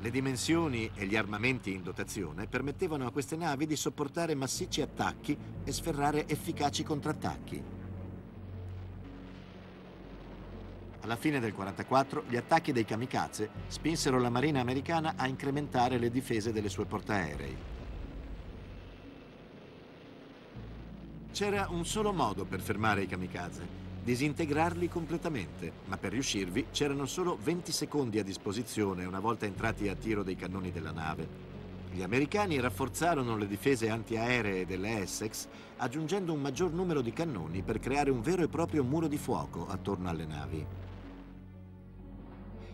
Le dimensioni e gli armamenti in dotazione permettevano a queste navi di sopportare massicci attacchi e sferrare efficaci contrattacchi. Alla fine del quarantaquattro, gli attacchi dei kamikaze spinsero la marina americana a incrementare le difese delle sue portaerei. C'era un solo modo per fermare i kamikaze, disintegrarli completamente, ma per riuscirvi c'erano solo venti secondi a disposizione una volta entrati a tiro dei cannoni della nave. Gli americani rafforzarono le difese antiaeree delle Essex, aggiungendo un maggior numero di cannoni per creare un vero e proprio muro di fuoco attorno alle navi.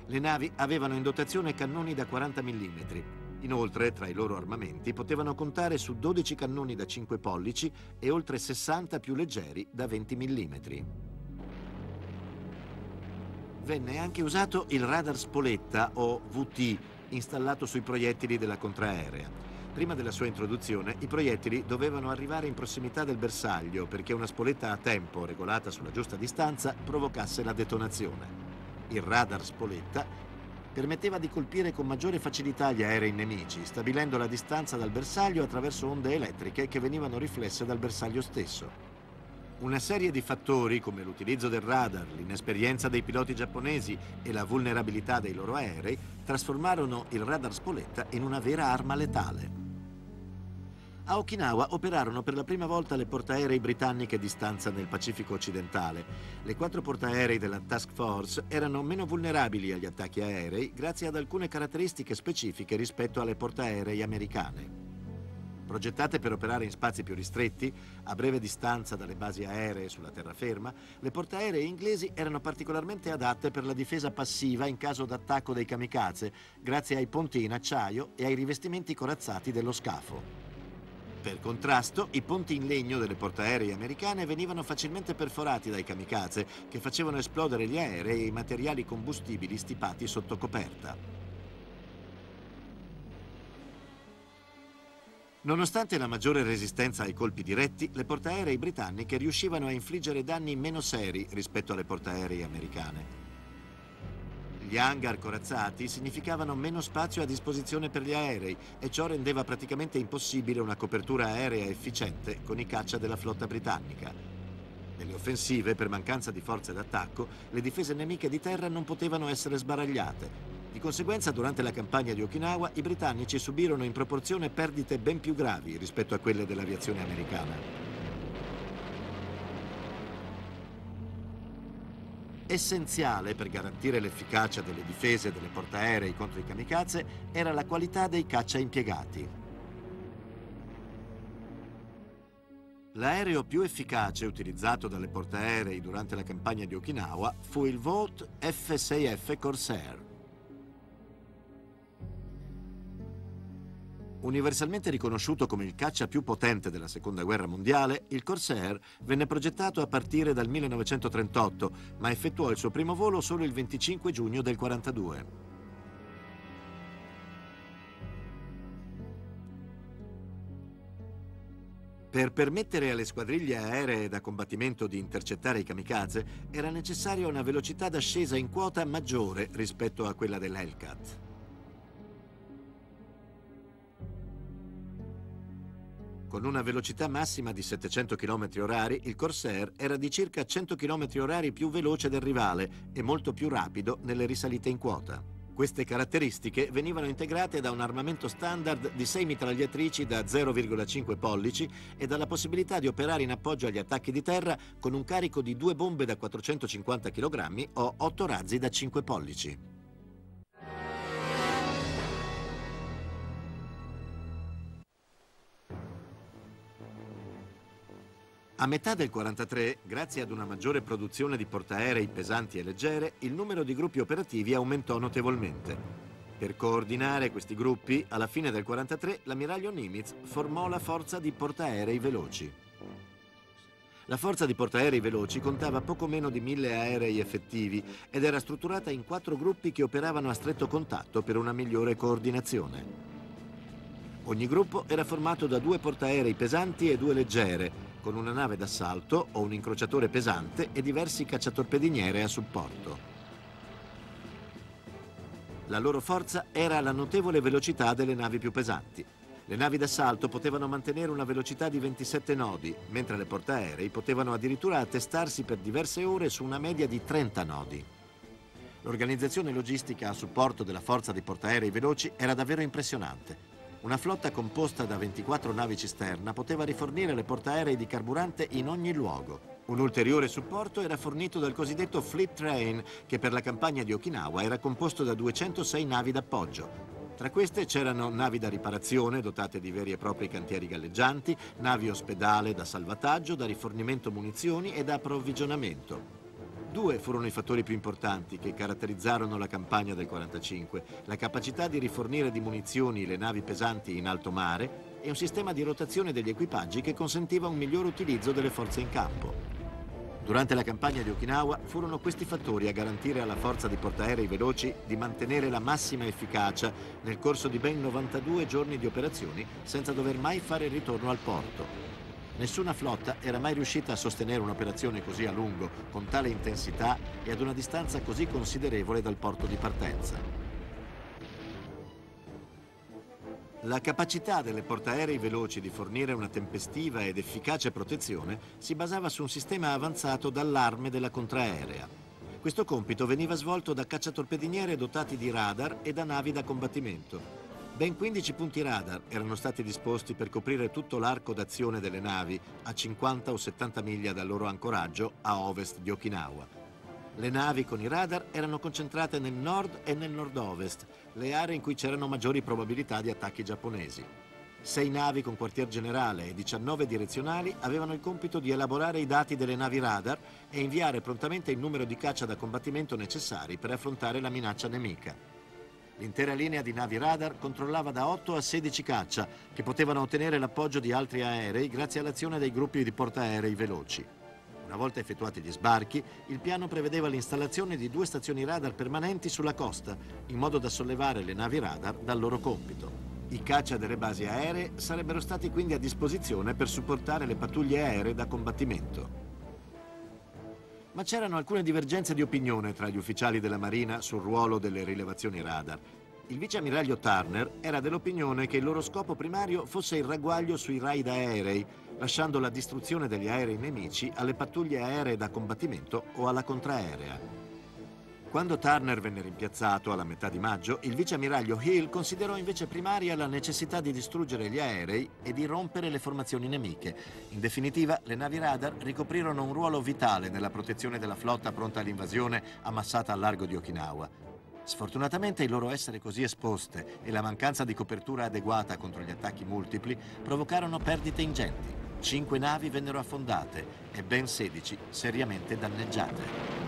Le navi avevano in dotazione cannoni da quaranta millimetri. Inoltre, tra i loro armamenti, potevano contare su dodici cannoni da cinque pollici e oltre sessanta più leggeri da venti millimetri. Venne anche usato il radar spoletta, o V T, installato sui proiettili della contraerea. Prima della sua introduzione, i proiettili dovevano arrivare in prossimità del bersaglio perché una spoletta a tempo, regolata sulla giusta distanza, provocasse la detonazione. Il radar spoletta permetteva di colpire con maggiore facilità gli aerei nemici, stabilendo la distanza dal bersaglio attraverso onde elettriche che venivano riflesse dal bersaglio stesso. Una serie di fattori, come l'utilizzo del radar, l'inesperienza dei piloti giapponesi e la vulnerabilità dei loro aerei, trasformarono il radar spoletta in una vera arma letale. A Okinawa operarono per la prima volta le portaerei britanniche di stanza nel Pacifico occidentale. Le quattro portaerei della Task Force erano meno vulnerabili agli attacchi aerei grazie ad alcune caratteristiche specifiche rispetto alle portaerei americane. Progettate per operare in spazi più ristretti, a breve distanza dalle basi aeree sulla terraferma, le portaerei inglesi erano particolarmente adatte per la difesa passiva in caso d'attacco dei kamikaze, grazie ai ponti in acciaio e ai rivestimenti corazzati dello scafo. Per contrasto, i ponti in legno delle portaerei americane venivano facilmente perforati dai kamikaze, che facevano esplodere gli aerei e i materiali combustibili stipati sotto coperta. Nonostante la maggiore resistenza ai colpi diretti, le portaerei britanniche riuscivano a infliggere danni meno seri rispetto alle portaerei americane. Gli hangar corazzati significavano meno spazio a disposizione per gli aerei e ciò rendeva praticamente impossibile una copertura aerea efficiente con i caccia della flotta britannica. Nelle offensive, per mancanza di forze d'attacco, le difese nemiche di terra non potevano essere sbaragliate. Di conseguenza, durante la campagna di Okinawa, i britannici subirono in proporzione perdite ben più gravi rispetto a quelle dell'aviazione americana. Essenziale per garantire l'efficacia delle difese delle portaerei contro i kamikaze era la qualità dei caccia impiegati. L'aereo più efficace utilizzato dalle portaerei durante la campagna di Okinawa fu il Vought F sei F Corsair. Universalmente riconosciuto come il caccia più potente della Seconda Guerra Mondiale, il Corsair venne progettato a partire dal millenovecentotrentotto, ma effettuò il suo primo volo solo il venticinque giugno del quarantadue. Per permettere alle squadriglie aeree da combattimento di intercettare i kamikaze, era necessaria una velocità d'ascesa in quota maggiore rispetto a quella dell'Hellcat. Con una velocità massima di settecento chilometri orari, il Corsair era di circa cento chilometri orari più veloce del rivale e molto più rapido nelle risalite in quota. Queste caratteristiche venivano integrate da un armamento standard di sei mitragliatrici da zero virgola cinque pollici e dalla possibilità di operare in appoggio agli attacchi di terra con un carico di due bombe da quattrocentocinquanta chilogrammi o otto razzi da cinque pollici. A metà del quarantatré, grazie ad una maggiore produzione di portaerei pesanti e leggere, il numero di gruppi operativi aumentò notevolmente. Per coordinare questi gruppi, alla fine del quarantatré, l'ammiraglio Nimitz formò la forza di portaerei veloci. La forza di portaerei veloci contava poco meno di mille aerei effettivi ed era strutturata in quattro gruppi che operavano a stretto contatto per una migliore coordinazione. Ogni gruppo era formato da due portaerei pesanti e due leggere, con una nave d'assalto o un incrociatore pesante e diversi cacciatorpediniere a supporto. La loro forza era la notevole velocità delle navi più pesanti. Le navi d'assalto potevano mantenere una velocità di ventisette nodi, mentre le portaerei potevano addirittura attestarsi per diverse ore su una media di trenta nodi. L'organizzazione logistica a supporto della forza di portaerei veloci era davvero impressionante. Una flotta composta da ventiquattro navi cisterna poteva rifornire le portaerei di carburante in ogni luogo. Un ulteriore supporto era fornito dal cosiddetto Fleet Train, che per la campagna di Okinawa era composto da duecentosei navi d'appoggio. Tra queste c'erano navi da riparazione, dotate di veri e propri cantieri galleggianti, navi ospedale da salvataggio, da rifornimento munizioni e da approvvigionamento. Due furono i fattori più importanti che caratterizzarono la campagna del quarantacinque, la capacità di rifornire di munizioni le navi pesanti in alto mare e un sistema di rotazione degli equipaggi che consentiva un miglior utilizzo delle forze in campo. Durante la campagna di Okinawa furono questi fattori a garantire alla forza di portaerei veloci di mantenere la massima efficacia nel corso di ben novantadue giorni di operazioni senza dover mai fare il ritorno al porto. Nessuna flotta era mai riuscita a sostenere un'operazione così a lungo, con tale intensità e ad una distanza così considerevole dal porto di partenza. La capacità delle portaerei veloci di fornire una tempestiva ed efficace protezione si basava su un sistema avanzato d'allarme della contraerea. Questo compito veniva svolto da cacciatorpediniere dotati di radar e da navi da combattimento. Ben quindici punti radar erano stati disposti per coprire tutto l'arco d'azione delle navi a cinquanta o settanta miglia dal loro ancoraggio a ovest di Okinawa. Le navi con i radar erano concentrate nel nord e nel nord-ovest, le aree in cui c'erano maggiori probabilità di attacchi giapponesi. Sei navi con quartier generale e diciannove direzionali avevano il compito di elaborare i dati delle navi radar e inviare prontamente il numero di caccia da combattimento necessari per affrontare la minaccia nemica. L'intera linea di navi radar controllava da otto a sedici caccia, che potevano ottenere l'appoggio di altri aerei grazie all'azione dei gruppi di portaerei veloci. Una volta effettuati gli sbarchi, il piano prevedeva l'installazione di due stazioni radar permanenti sulla costa, in modo da sollevare le navi radar dal loro compito. I caccia delle basi aeree sarebbero stati quindi a disposizione per supportare le pattuglie aeree da combattimento. ma c'erano alcune divergenze di opinione tra gli ufficiali della Marina sul ruolo delle rilevazioni radar. Il viceammiraglio Turner era dell'opinione che il loro scopo primario fosse il ragguaglio sui raid aerei, lasciando la distruzione degli aerei nemici alle pattuglie aeree da combattimento o alla contraerea. Quando Turner venne rimpiazzato alla metà di maggio, il viceammiraglio Hill considerò invece primaria la necessità di distruggere gli aerei e di rompere le formazioni nemiche. In definitiva, le navi radar ricoprirono un ruolo vitale nella protezione della flotta pronta all'invasione ammassata al largo di Okinawa. Sfortunatamente il loro essere così esposte e la mancanza di copertura adeguata contro gli attacchi multipli provocarono perdite ingenti. Cinque navi vennero affondate e ben sedici seriamente danneggiate.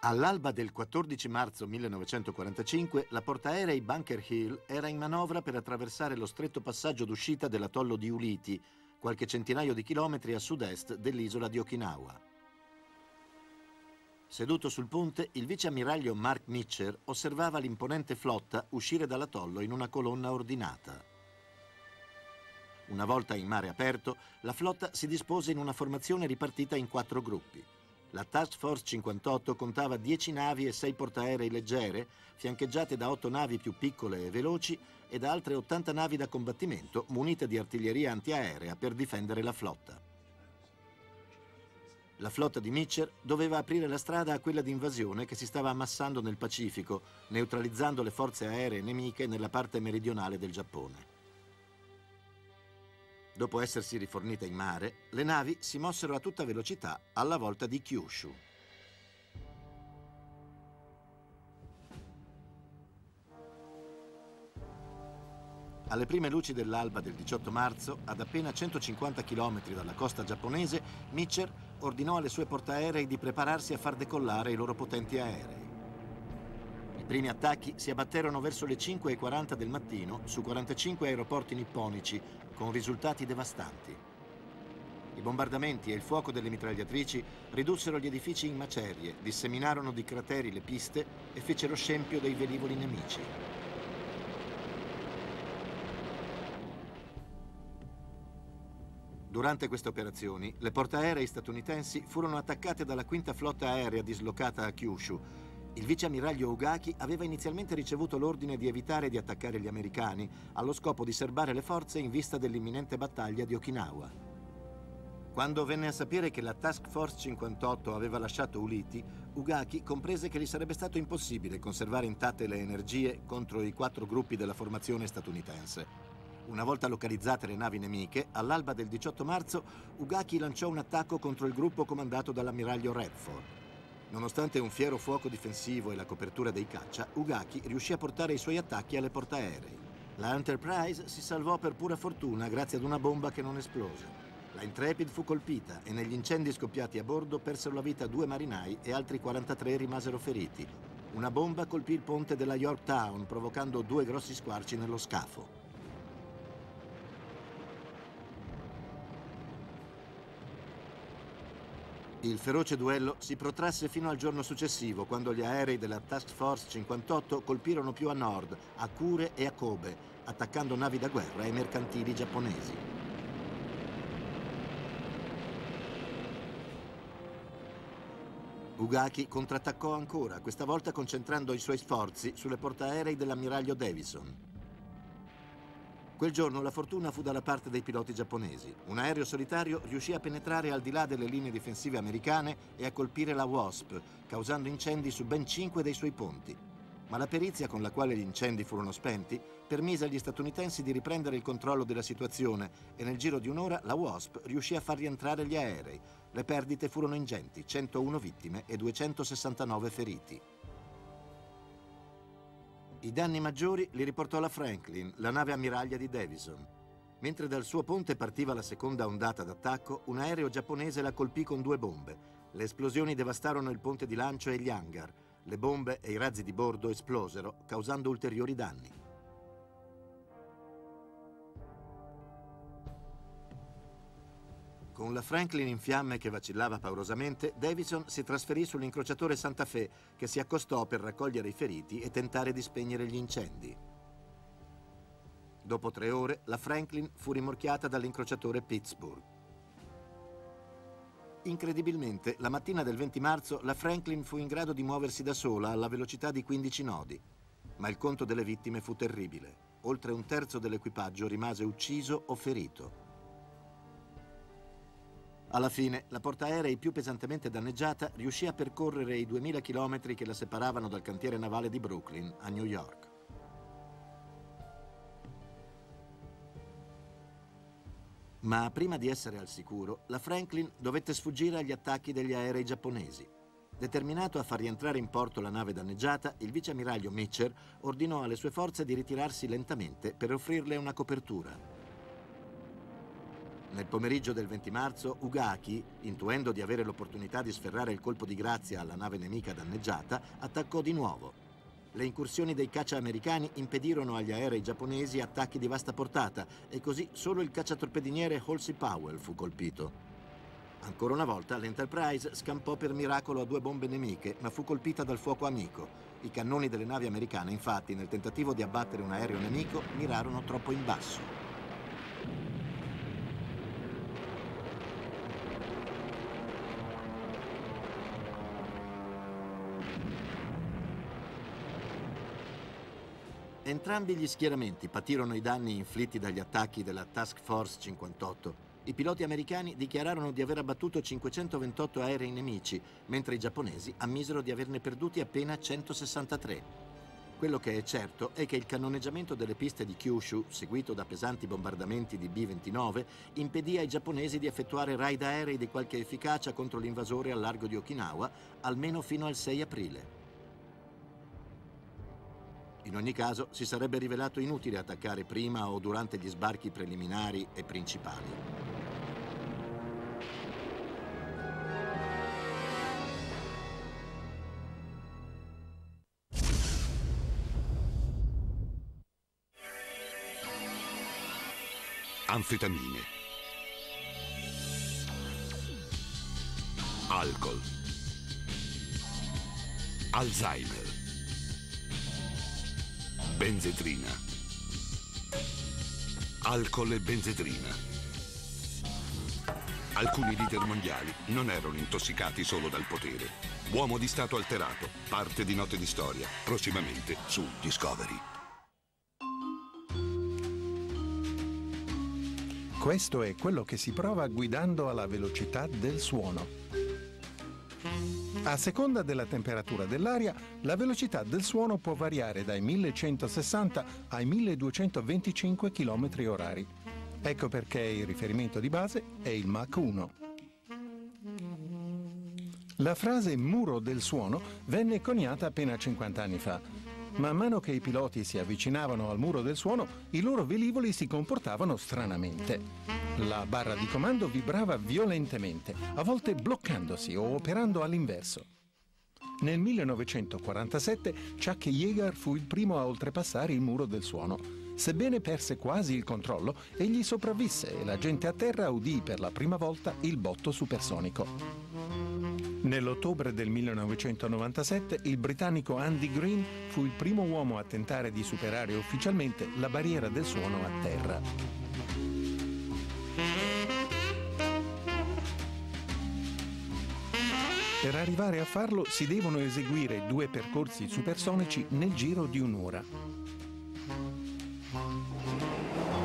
All'alba del quattordici marzo millenovecentoquarantacinque, la portaerei Bunker Hill era in manovra per attraversare lo stretto passaggio d'uscita dell'atollo di Uliti, qualche centinaio di chilometri a sud-est dell'isola di Okinawa. Seduto sul ponte, il viceammiraglio Marc Mitscher osservava l'imponente flotta uscire dall'atollo in una colonna ordinata. Una volta in mare aperto, la flotta si dispose in una formazione ripartita in quattro gruppi. La Task Force cinquantotto contava dieci navi e sei portaerei leggere, fiancheggiate da otto navi più piccole e veloci e da altre ottanta navi da combattimento munite di artiglieria antiaerea per difendere la flotta. La flotta di Mitscher doveva aprire la strada a quella di invasione che si stava ammassando nel Pacifico, neutralizzando le forze aeree nemiche nella parte meridionale del Giappone. Dopo essersi rifornite in mare, le navi si mossero a tutta velocità alla volta di Kyushu. Alle prime luci dell'alba del diciotto marzo, ad appena centocinquanta chilometri dalla costa giapponese, Mitscher ordinò alle sue portaerei di prepararsi a far decollare i loro potenti aerei. I primi attacchi si abbatterono verso le cinque e quaranta del mattino su quarantacinque aeroporti nipponici, con risultati devastanti. I bombardamenti e il fuoco delle mitragliatrici ridussero gli edifici in macerie, disseminarono di crateri le piste e fecero scempio dei velivoli nemici. Durante queste operazioni, le portaerei statunitensi furono attaccate dalla quinta flotta aerea dislocata a Kyushu. Il viceammiraglio Ugaki aveva inizialmente ricevuto l'ordine di evitare di attaccare gli americani, allo scopo di serbare le forze in vista dell'imminente battaglia di Okinawa. Quando venne a sapere che la Task Force cinquantotto aveva lasciato Uliti, Ugaki comprese che gli sarebbe stato impossibile conservare intatte le energie contro i quattro gruppi della formazione statunitense. Una volta localizzate le navi nemiche, all'alba del diciotto marzo, Ugaki lanciò un attacco contro il gruppo comandato dall'ammiraglio Redford. Nonostante un fiero fuoco difensivo e la copertura dei caccia, Ugaki riuscì a portare i suoi attacchi alle portaerei. La Enterprise si salvò per pura fortuna grazie ad una bomba che non esplose. La Intrepid fu colpita e negli incendi scoppiati a bordo persero la vita due marinai e altri quarantatré rimasero feriti. Una bomba colpì il ponte della Yorktown, provocando due grossi squarci nello scafo. Il feroce duello si protrasse fino al giorno successivo, quando gli aerei della Task Force cinquantotto colpirono più a nord, a Kure e a Kobe, attaccando navi da guerra e mercantili giapponesi. Ugaki contrattaccò ancora, questa volta concentrando i suoi sforzi sulle portaerei dell'ammiraglio Davison. Quel giorno la fortuna fu dalla parte dei piloti giapponesi. Un aereo solitario riuscì a penetrare al di là delle linee difensive americane e a colpire la Wasp, causando incendi su ben cinque dei suoi ponti. Ma la perizia con la quale gli incendi furono spenti permise agli statunitensi di riprendere il controllo della situazione e nel giro di un'ora la Wasp riuscì a far rientrare gli aerei. Le perdite furono ingenti, centouno vittime e duecentosessantanove feriti. I danni maggiori li riportò la Franklin, la nave ammiraglia di Davison. Mentre dal suo ponte partiva la seconda ondata d'attacco, un aereo giapponese la colpì con due bombe. Le esplosioni devastarono il ponte di lancio e gli hangar. Le bombe e i razzi di bordo esplosero, causando ulteriori danni. Con la Franklin in fiamme che vacillava paurosamente, Davison si trasferì sull'incrociatore Santa Fe, che si accostò per raccogliere i feriti e tentare di spegnere gli incendi. Dopo tre ore, la Franklin fu rimorchiata dall'incrociatore Pittsburgh. Incredibilmente, la mattina del venti marzo, la Franklin fu in grado di muoversi da sola alla velocità di quindici nodi, ma il conto delle vittime fu terribile. Oltre un terzo dell'equipaggio rimase ucciso o ferito. Alla fine, la portaerei più pesantemente danneggiata riuscì a percorrere i duemila chilometri che la separavano dal cantiere navale di Brooklyn, a New York. Ma prima di essere al sicuro, la Franklin dovette sfuggire agli attacchi degli aerei giapponesi. Determinato a far rientrare in porto la nave danneggiata, il viceammiraglio Mitscher ordinò alle sue forze di ritirarsi lentamente per offrirle una copertura. Nel pomeriggio del venti marzo, Ugaki, intuendo di avere l'opportunità di sferrare il colpo di grazia alla nave nemica danneggiata, attaccò di nuovo. Le incursioni dei caccia americani impedirono agli aerei giapponesi attacchi di vasta portata e così solo il cacciatorpediniere Halsey Powell fu colpito. Ancora una volta l'Enterprise scampò per miracolo a due bombe nemiche, ma fu colpita dal fuoco amico. I cannoni delle navi americane, infatti, nel tentativo di abbattere un aereo nemico, mirarono troppo in basso. Entrambi gli schieramenti patirono i danni inflitti dagli attacchi della Task Force cinquantotto. I piloti americani dichiararono di aver abbattuto cinquecentoventotto aerei nemici, mentre i giapponesi ammisero di averne perduti appena centosessantatré. Quello che è certo è che il cannoneggiamento delle piste di Kyushu, seguito da pesanti bombardamenti di B ventinove, impedì ai giapponesi di effettuare raid aerei di qualche efficacia contro l'invasore al largo di Okinawa, almeno fino al sei aprile. In ogni caso, si sarebbe rivelato inutile attaccare prima o durante gli sbarchi preliminari e principali. Anfetamine. Alcol. Alzheimer. Benzetrina. Alcol e benzetrina. Alcuni leader mondiali non erano intossicati solo dal potere. Uomo di stato alterato, parte di Note di Storia, prossimamente su Discovery. Questo è quello che si prova guidando alla velocità del suono. A seconda della temperatura dell'aria, la velocità del suono può variare dai millecentosessanta ai milleduecentoventicinque chilometri orari. Ecco perché il riferimento di base è il Mach uno. La frase muro del suono venne coniata appena cinquant'anni fa. Man mano che i piloti si avvicinavano al muro del suono, i loro velivoli si comportavano stranamente. La barra di comando vibrava violentemente, a volte bloccandosi o operando all'inverso. Nel millenovecentoquarantasette Chuck Yeager fu il primo a oltrepassare il muro del suono. Sebbene perse quasi il controllo, egli sopravvisse e la gente a terra udì per la prima volta il botto supersonico. Nell'ottobre del millenovecentonovantasette il britannico Andy Green fu il primo uomo a tentare di superare ufficialmente la barriera del suono a terra. Per arrivare a farlo si devono eseguire due percorsi supersonici nel giro di un'ora.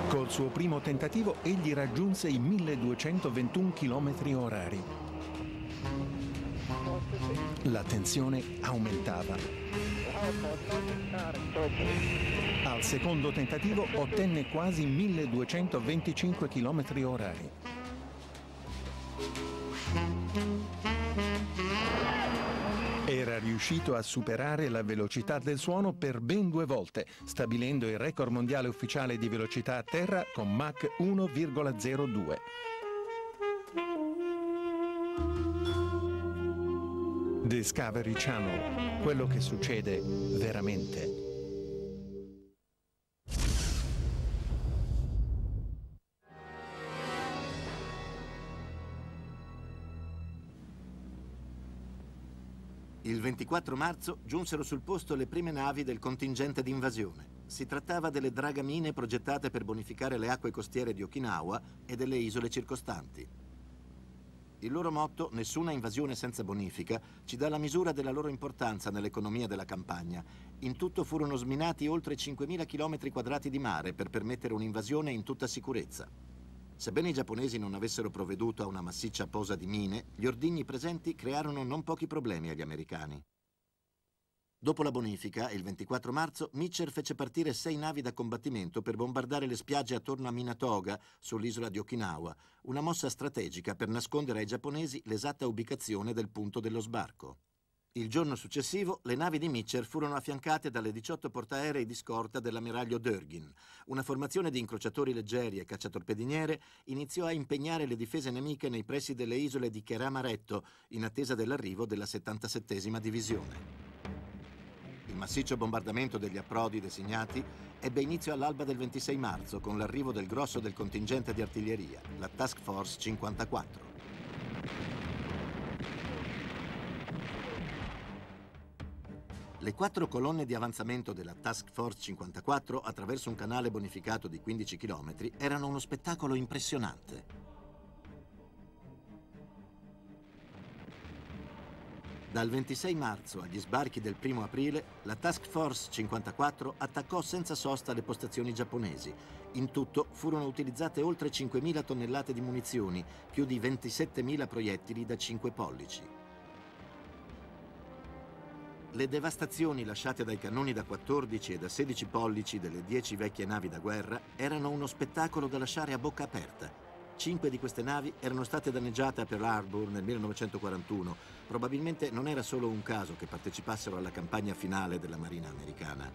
Col suo primo tentativo egli raggiunse i milleduecentoventuno chilometri orari. La tensione aumentava. Al secondo tentativo ottenne quasi milleduecentoventicinque chilometri orari. Era riuscito a superare la velocità del suono per ben due volte, stabilendo il record mondiale ufficiale di velocità a terra con Mach uno virgola zero due. Discovery Channel, quello che succede veramente. Il ventiquattro marzo giunsero sul posto le prime navi del contingente d'invasione. Si trattava delle dragamine progettate per bonificare le acque costiere di Okinawa e delle isole circostanti. Il loro motto, "Nessuna invasione senza bonifica", ci dà la misura della loro importanza nell'economia della campagna. In tutto furono sminati oltre cinquemila chilometri quadrati di mare per permettere un'invasione in tutta sicurezza. Sebbene i giapponesi non avessero provveduto a una massiccia posa di mine, gli ordigni presenti crearono non pochi problemi agli americani. Dopo la bonifica, il ventiquattro marzo, Mitscher fece partire sei navi da combattimento per bombardare le spiagge attorno a Minatoga, sull'isola di Okinawa, una mossa strategica per nascondere ai giapponesi l'esatta ubicazione del punto dello sbarco. Il giorno successivo le navi di Mitscher furono affiancate dalle diciotto portaerei di scorta dell'ammiraglio Dörgin. Una formazione di incrociatori leggeri e cacciatorpediniere iniziò a impegnare le difese nemiche nei pressi delle isole di Kerama Retto, in attesa dell'arrivo della settantasettesima divisione. Il massiccio bombardamento degli approdi designati ebbe inizio all'alba del ventisei marzo con l'arrivo del grosso del contingente di artiglieria, la Task Force cinquantaquattro. Le quattro colonne di avanzamento della Task Force cinquantaquattro attraverso un canale bonificato di quindici chilometri erano uno spettacolo impressionante. Dal ventisei marzo agli sbarchi del primo aprile, la Task Force cinquantaquattro attaccò senza sosta le postazioni giapponesi. In tutto furono utilizzate oltre cinquemila tonnellate di munizioni, più di ventisettemila proiettili da cinque pollici. Le devastazioni lasciate dai cannoni da quattordici e da sedici pollici delle dieci vecchie navi da guerra erano uno spettacolo da lasciare a bocca aperta. Cinque di queste navi erano state danneggiate a Pearl Harbor nel millenovecentoquarantuno. Probabilmente non era solo un caso che partecipassero alla campagna finale della Marina americana.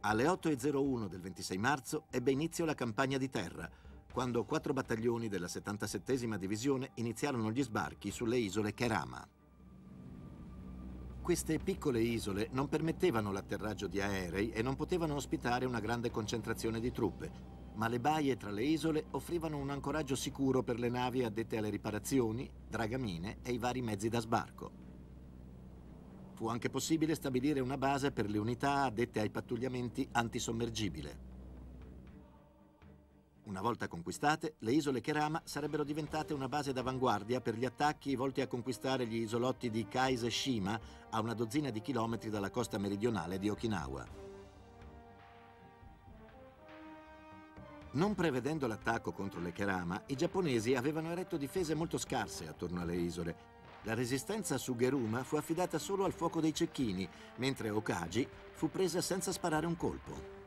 Alle otto e zero uno del ventisei marzo ebbe inizio la campagna di terra, quando quattro battaglioni della settantasettesima divisione iniziarono gli sbarchi sulle isole Kerama. Queste piccole isole non permettevano l'atterraggio di aerei e non potevano ospitare una grande concentrazione di truppe, ma le baie tra le isole offrivano un ancoraggio sicuro per le navi addette alle riparazioni, dragamine e i vari mezzi da sbarco. Fu anche possibile stabilire una base per le unità addette ai pattugliamenti antisommergibile. Una volta conquistate, le isole Kerama sarebbero diventate una base d'avanguardia per gli attacchi volti a conquistare gli isolotti di Keise Shima, a una dozzina di chilometri dalla costa meridionale di Okinawa. Non prevedendo l'attacco contro le Kerama, i giapponesi avevano eretto difese molto scarse attorno alle isole. La resistenza su Geruma fu affidata solo al fuoco dei cecchini, mentre Okagi fu presa senza sparare un colpo.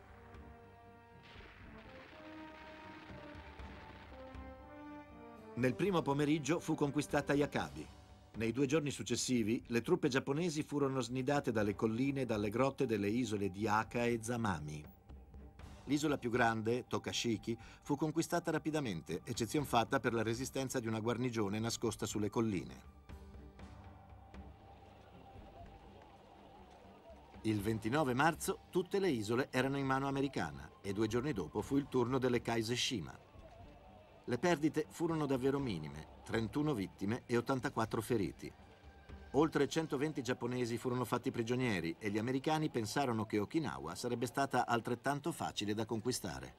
Nel primo pomeriggio fu conquistata Yakabi. Nei due giorni successivi le truppe giapponesi furono snidate dalle colline e dalle grotte delle isole di Aka e Zamami. L'isola più grande, Tokashiki, fu conquistata rapidamente, eccezion fatta per la resistenza di una guarnigione nascosta sulle colline. Il ventinove marzo tutte le isole erano in mano americana e due giorni dopo fu il turno delle Keise Shima. Le perdite furono davvero minime, trentuno vittime e ottantaquattro feriti. Oltre centoventi giapponesi furono fatti prigionieri e gli americani pensarono che Okinawa sarebbe stata altrettanto facile da conquistare.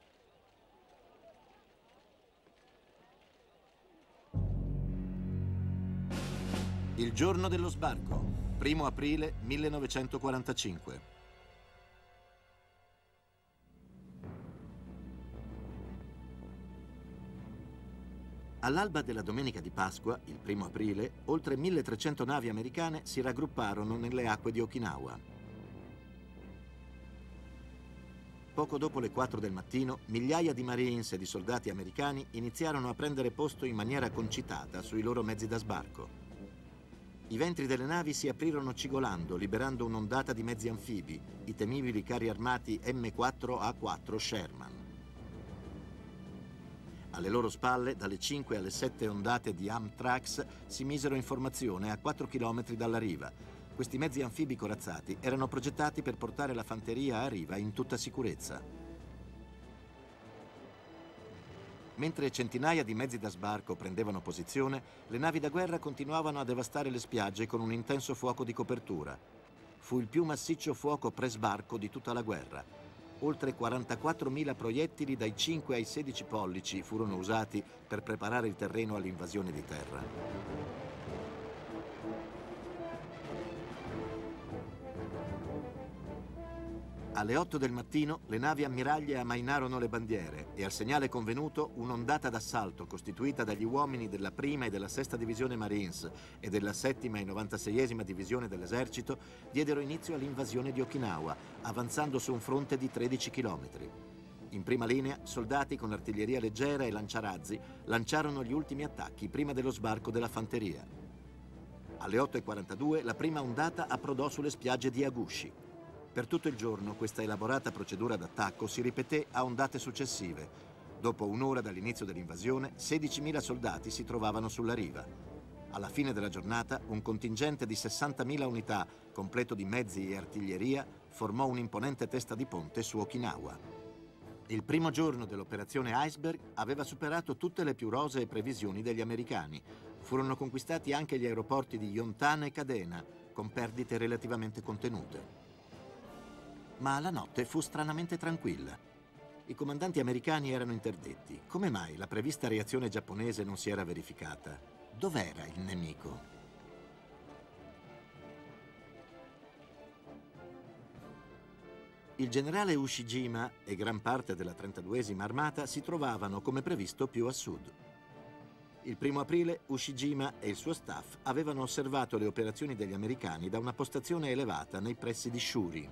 Il giorno dello sbarco, primo aprile millenovecentoquarantacinque. All'alba della domenica di Pasqua, il primo aprile, oltre milletrecento navi americane si raggrupparono nelle acque di Okinawa. Poco dopo le quattro del mattino, migliaia di Marines e di soldati americani iniziarono a prendere posto in maniera concitata sui loro mezzi da sbarco. I ventri delle navi si aprirono cigolando, liberando un'ondata di mezzi anfibi, i temibili carri armati emme quattro a quattro Sherman. Alle loro spalle, dalle cinque alle sette ondate di Amtrax si misero in formazione a quattro chilometri dalla riva. Questi mezzi anfibi corazzati erano progettati per portare la fanteria a riva in tutta sicurezza. Mentre centinaia di mezzi da sbarco prendevano posizione, le navi da guerra continuavano a devastare le spiagge con un intenso fuoco di copertura. Fu il più massiccio fuoco pre-sbarco di tutta la guerra. Oltre quarantaquattromila proiettili dai cinque ai sedici pollici furono usati per preparare il terreno all'invasione di terra. Alle otto del mattino le navi ammiraglie ammainarono le bandiere e al segnale convenuto un'ondata d'assalto costituita dagli uomini della prima e della sesta divisione Marines e della settima e novantaseiesima divisione dell'esercito diedero inizio all'invasione di Okinawa, avanzando su un fronte di tredici chilometri. In prima linea, soldati con artiglieria leggera e lanciarazzi lanciarono gli ultimi attacchi prima dello sbarco della fanteria. Alle otto e quarantadue la prima ondata approdò sulle spiagge di Agushi. Per tutto il giorno questa elaborata procedura d'attacco si ripeté a ondate successive. Dopo un'ora dall'inizio dell'invasione, sedicimila soldati si trovavano sulla riva. Alla fine della giornata, un contingente di sessantamila unità, completo di mezzi e artiglieria, formò un'imponente testa di ponte su Okinawa. Il primo giorno dell'operazione Iceberg aveva superato tutte le più rosee previsioni degli americani. Furono conquistati anche gli aeroporti di Yontane e Cadena, con perdite relativamente contenute. Ma la notte fu stranamente tranquilla. I comandanti americani erano interdetti. Come mai la prevista reazione giapponese non si era verificata? Dov'era il nemico? Il generale Ushijima e gran parte della trentaduesima armata si trovavano, come previsto, più a sud. Il primo aprile Ushijima e il suo staff avevano osservato le operazioni degli americani da una postazione elevata nei pressi di Shuri.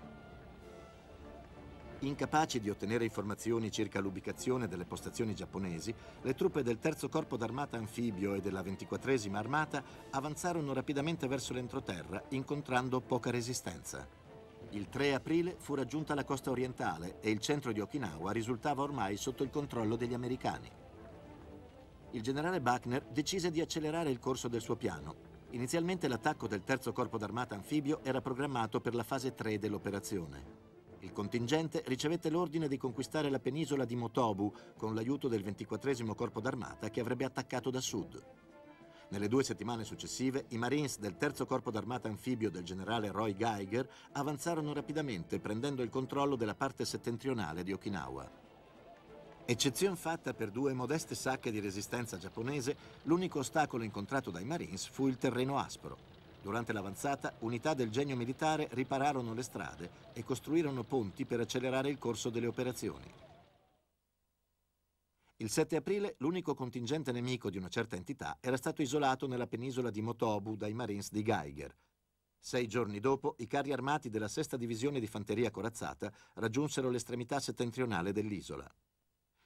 Incapaci di ottenere informazioni circa l'ubicazione delle postazioni giapponesi, le truppe del terzo corpo d'armata anfibio e della ventiquattresima armata avanzarono rapidamente verso l'entroterra, incontrando poca resistenza. Il tre aprile fu raggiunta la costa orientale e il centro di Okinawa risultava ormai sotto il controllo degli americani. Il generale Buckner decise di accelerare il corso del suo piano. Inizialmente l'attacco del terzo corpo d'armata anfibio era programmato per la fase tre dell'operazione. Il contingente ricevette l'ordine di conquistare la penisola di Motobu con l'aiuto del ventiquattresimo Corpo d'Armata che avrebbe attaccato da sud. Nelle due settimane successive, i Marines del terzo Corpo d'Armata anfibio del generale Roy Geiger avanzarono rapidamente prendendo il controllo della parte settentrionale di Okinawa. Eccezion fatta per due modeste sacche di resistenza giapponese, l'unico ostacolo incontrato dai Marines fu il terreno aspro. Durante l'avanzata, unità del genio militare ripararono le strade e costruirono ponti per accelerare il corso delle operazioni. Il sette aprile, l'unico contingente nemico di una certa entità era stato isolato nella penisola di Motobu dai Marines di Geiger. Sei giorni dopo, i carri armati della sesta divisione di fanteria corazzata raggiunsero l'estremità settentrionale dell'isola.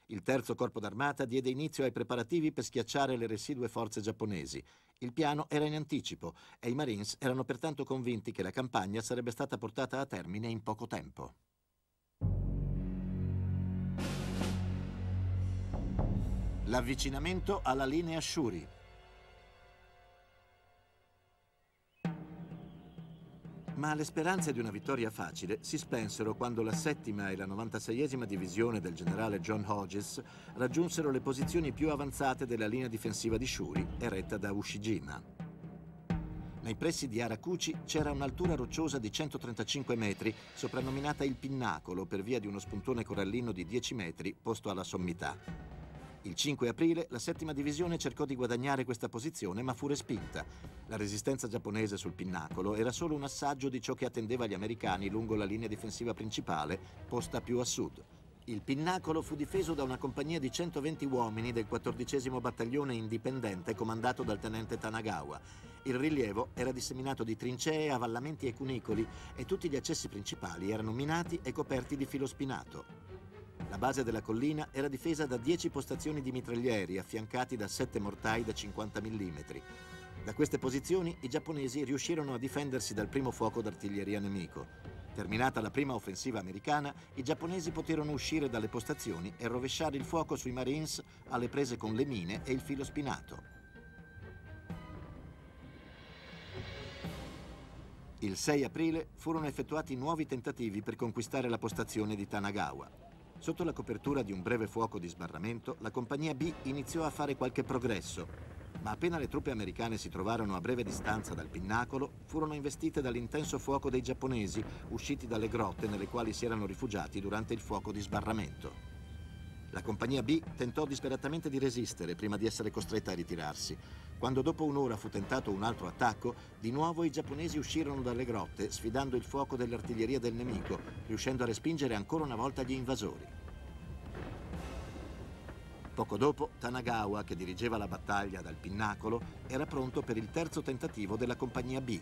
Il terzo corpo d'armata diede inizio ai preparativi per schiacciare le residue forze giapponesi. Il piano era in anticipo e i Marines erano pertanto convinti che la campagna sarebbe stata portata a termine in poco tempo. L'avvicinamento alla linea Shuri. Ma le speranze di una vittoria facile si spensero quando la settima e la novantaseiesima divisione del generale John Hodges raggiunsero le posizioni più avanzate della linea difensiva di Shuri, eretta da Ushijima. Nei pressi di Harakuchi c'era un'altura rocciosa di centotrentacinque metri, soprannominata il Pinnacolo per via di uno spuntone corallino di dieci metri posto alla sommità. Il cinque aprile la settima divisione cercò di guadagnare questa posizione ma fu respinta. La resistenza giapponese sul pinnacolo era solo un assaggio di ciò che attendeva gli americani lungo la linea difensiva principale, posta più a sud. Il pinnacolo fu difeso da una compagnia di centoventi uomini del quattordicesimo battaglione indipendente comandato dal tenente Tanagawa. Il rilievo era disseminato di trincee, avvallamenti e cunicoli e tutti gli accessi principali erano minati e coperti di filo spinato. La base della collina era difesa da dieci postazioni di mitraglieri affiancati da sette mortai da cinquanta millimetri. Da queste posizioni i giapponesi riuscirono a difendersi dal primo fuoco d'artiglieria nemico. Terminata la prima offensiva americana, i giapponesi poterono uscire dalle postazioni e rovesciare il fuoco sui Marines alle prese con le mine e il filo spinato. Il sei aprile furono effettuati nuovi tentativi per conquistare la postazione di Tanagawa. Sotto la copertura di un breve fuoco di sbarramento, la compagnia B iniziò a fare qualche progresso, ma appena le truppe americane si trovarono a breve distanza dal pinnacolo, furono investite dall'intenso fuoco dei giapponesi, usciti dalle grotte nelle quali si erano rifugiati durante il fuoco di sbarramento. La compagnia B tentò disperatamente di resistere prima di essere costretta a ritirarsi. Quando dopo un'ora fu tentato un altro attacco, di nuovo i giapponesi uscirono dalle grotte sfidando il fuoco dell'artiglieria del nemico, riuscendo a respingere ancora una volta gli invasori. Poco dopo, Tanagawa, che dirigeva la battaglia dal pinnacolo, era pronto per il terzo tentativo della compagnia B.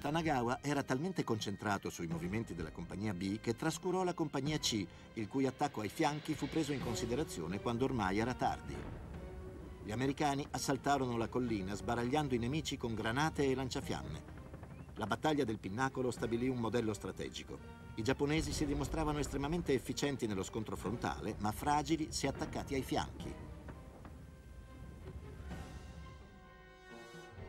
Tanagawa era talmente concentrato sui movimenti della compagnia B che trascurò la compagnia C, il cui attacco ai fianchi fu preso in considerazione quando ormai era tardi. Gli americani assaltarono la collina sbaragliando i nemici con granate e lanciafiamme. La battaglia del pinnacolo stabilì un modello strategico. I giapponesi si dimostravano estremamente efficienti nello scontro frontale, ma fragili se attaccati ai fianchi.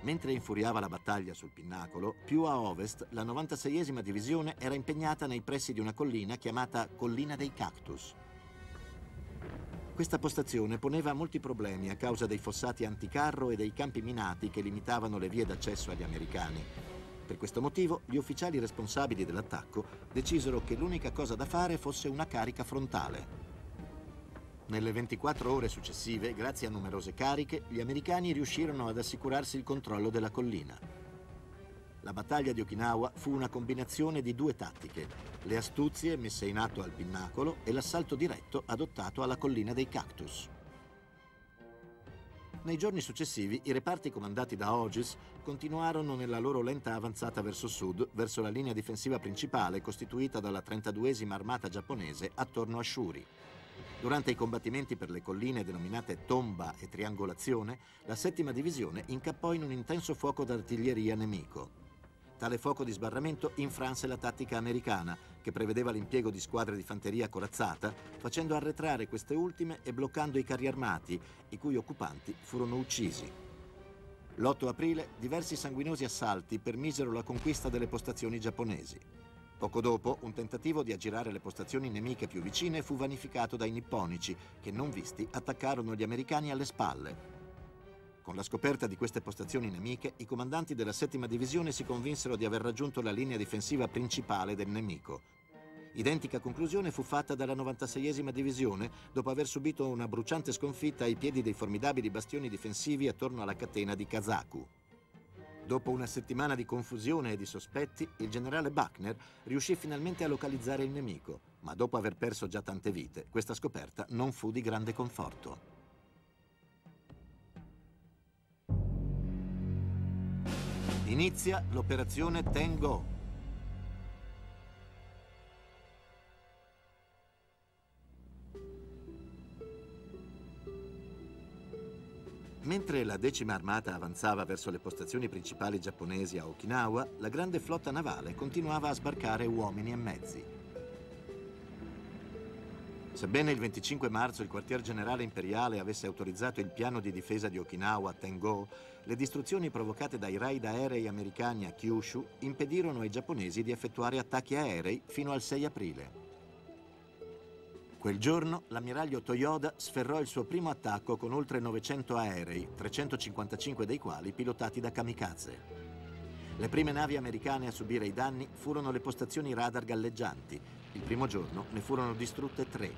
Mentre infuriava la battaglia sul pinnacolo, più a ovest la novantaseiesima divisione era impegnata nei pressi di una collina chiamata Collina dei Cactus. Questa postazione poneva molti problemi a causa dei fossati anticarro e dei campi minati che limitavano le vie d'accesso agli americani. Per questo motivo gli ufficiali responsabili dell'attacco decisero che l'unica cosa da fare fosse una carica frontale. Nelle ventiquattro ore successive, grazie a numerose cariche, gli americani riuscirono ad assicurarsi il controllo della collina. La battaglia di Okinawa fu una combinazione di due tattiche: le astuzie messe in atto al pinnacolo e l'assalto diretto adottato alla collina dei Cactus. Nei giorni successivi, i reparti comandati da Ogis continuarono nella loro lenta avanzata verso sud, verso la linea difensiva principale costituita dalla trentaduesima armata giapponese attorno a Shuri. Durante i combattimenti per le colline denominate Tomba e Triangolazione, la settima divisione incappò in un intenso fuoco d'artiglieria nemico. Tale fuoco di sbarramento infranse la tattica americana, che prevedeva l'impiego di squadre di fanteria corazzata, facendo arretrare queste ultime e bloccando i carri armati, i cui occupanti furono uccisi. L'otto aprile diversi sanguinosi assalti permisero la conquista delle postazioni giapponesi. Poco dopo, un tentativo di aggirare le postazioni nemiche più vicine fu vanificato dai nipponici, che non visti attaccarono gli americani alle spalle. Con la scoperta di queste postazioni nemiche, i comandanti della settima divisione si convinsero di aver raggiunto la linea difensiva principale del nemico. Identica conclusione fu fatta dalla novantaseiesima divisione, dopo aver subito una bruciante sconfitta ai piedi dei formidabili bastioni difensivi attorno alla catena di Kazaku. Dopo una settimana di confusione e di sospetti, il generale Buckner riuscì finalmente a localizzare il nemico, ma dopo aver perso già tante vite, questa scoperta non fu di grande conforto. Inizia l'operazione Tengo. Mentre la decima armata avanzava verso le postazioni principali giapponesi a Okinawa, la grande flotta navale continuava a sbarcare uomini e mezzi. Sebbene il venticinque marzo il quartier generale imperiale avesse autorizzato il piano di difesa di Okinawa Tengo, le distruzioni provocate dai raid aerei americani a Kyushu impedirono ai giapponesi di effettuare attacchi aerei fino al sei aprile. Quel giorno l'ammiraglio Toyoda sferrò il suo primo attacco con oltre novecento aerei, trecentocinquantacinque dei quali pilotati da kamikaze. Le prime navi americane a subire i danni furono le postazioni radar galleggianti. Il primo giorno ne furono distrutte tre.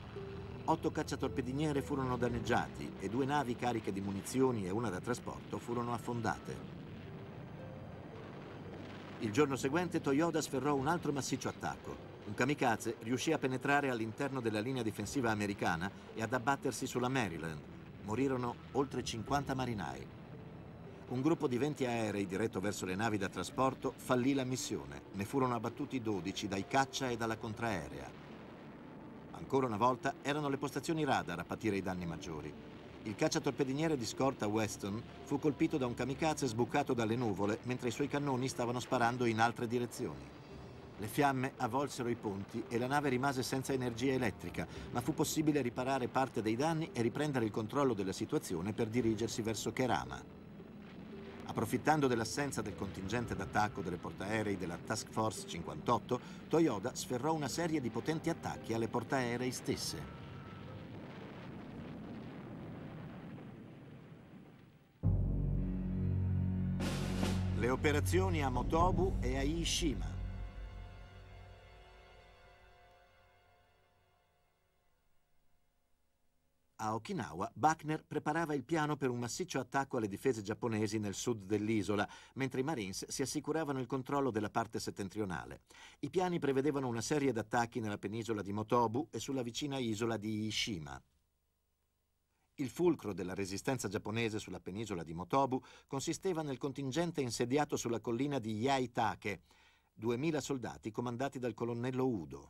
Otto cacciatorpediniere furono danneggiati e due navi cariche di munizioni e una da trasporto furono affondate. Il giorno seguente Toyoda sferrò un altro massiccio attacco. Un kamikaze riuscì a penetrare all'interno della linea difensiva americana e ad abbattersi sulla Maryland. Morirono oltre cinquanta marinai. Un gruppo di venti aerei diretto verso le navi da trasporto fallì la missione. Ne furono abbattuti dodici dai caccia e dalla contraerea. Ancora una volta erano le postazioni radar a patire i danni maggiori. Il cacciatorpediniere di scorta Weston fu colpito da un kamikaze sbucato dalle nuvole mentre i suoi cannoni stavano sparando in altre direzioni. Le fiamme avvolsero i ponti e la nave rimase senza energia elettrica, ma fu possibile riparare parte dei danni e riprendere il controllo della situazione per dirigersi verso Kerama. Approfittando dell'assenza del contingente d'attacco delle portaerei della Task Force cinquantotto, Toyoda sferrò una serie di potenti attacchi alle portaerei stesse. Le operazioni a Motobu e a Iishima. A Okinawa, Buckner preparava il piano per un massiccio attacco alle difese giapponesi nel sud dell'isola, mentre i Marines si assicuravano il controllo della parte settentrionale. I piani prevedevano una serie di attacchi nella penisola di Motobu e sulla vicina isola di Iishima. Il fulcro della resistenza giapponese sulla penisola di Motobu consisteva nel contingente insediato sulla collina di Yaitake, duemila soldati comandati dal colonnello Udo.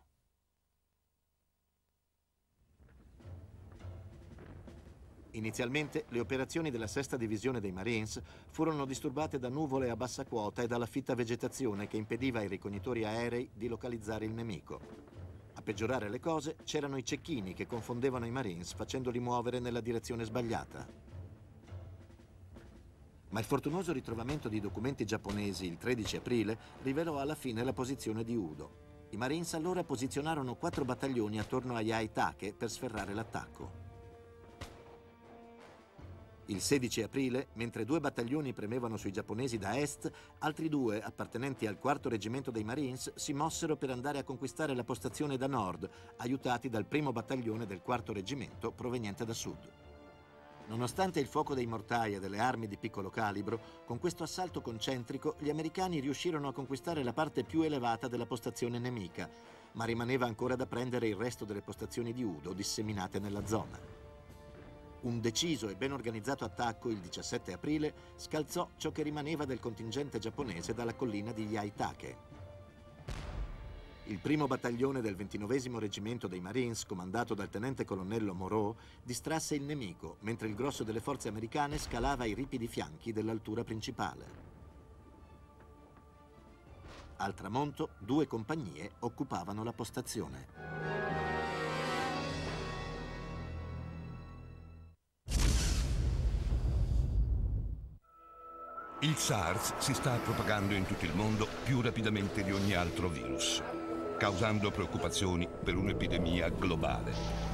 Inizialmente le operazioni della sesta divisione dei Marines furono disturbate da nuvole a bassa quota e dalla fitta vegetazione che impediva ai ricognitori aerei di localizzare il nemico. A peggiorare le cose c'erano i cecchini che confondevano i Marines facendoli muovere nella direzione sbagliata. Ma il fortunoso ritrovamento di documenti giapponesi il tredici aprile rivelò alla fine la posizione di Udo. I Marines allora posizionarono quattro battaglioni attorno a Yaitake per sferrare l'attacco. Il sedici aprile, mentre due battaglioni premevano sui giapponesi da est, altri due, appartenenti al quarto reggimento dei Marines, si mossero per andare a conquistare la postazione da nord, aiutati dal primo battaglione del quarto reggimento proveniente da sud. Nonostante il fuoco dei mortai e delle armi di piccolo calibro, con questo assalto concentrico gli americani riuscirono a conquistare la parte più elevata della postazione nemica, ma rimaneva ancora da prendere il resto delle postazioni di Udo disseminate nella zona. Un deciso e ben organizzato attacco il diciassette aprile scalzò ciò che rimaneva del contingente giapponese dalla collina di Yaitake. Il primo battaglione del ventinovesimo reggimento dei Marines, comandato dal tenente colonnello Moreau, distrasse il nemico, mentre il grosso delle forze americane scalava i ripidi fianchi dell'altura principale. Al tramonto, due compagnie occupavano la postazione. Il SARS si sta propagando in tutto il mondo più rapidamente di ogni altro virus, causando preoccupazioni per un'epidemia globale.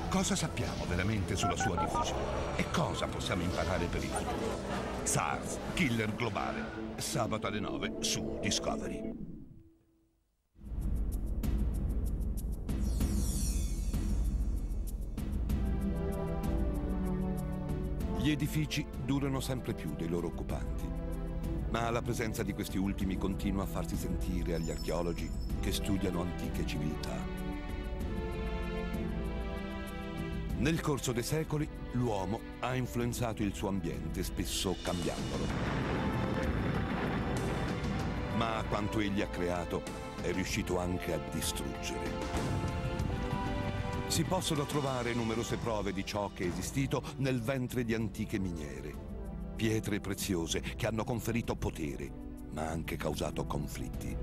Cosa sappiamo veramente sulla sua diffusione? E cosa possiamo imparare per il futuro? SARS, killer globale, sabato alle nove su Discovery. Gli edifici durano sempre più dei loro occupanti. Ma la presenza di questi ultimi continua a farsi sentire agli archeologi che studiano antiche civiltà. Nel corso dei secoli, l'uomo ha influenzato il suo ambiente, spesso cambiandolo. Ma quanto egli ha creato è riuscito anche a distruggere. Si possono trovare numerose prove di ciò che è esistito nel ventre di antiche miniere. Pietre preziose che hanno conferito potere, ma anche causato conflitti.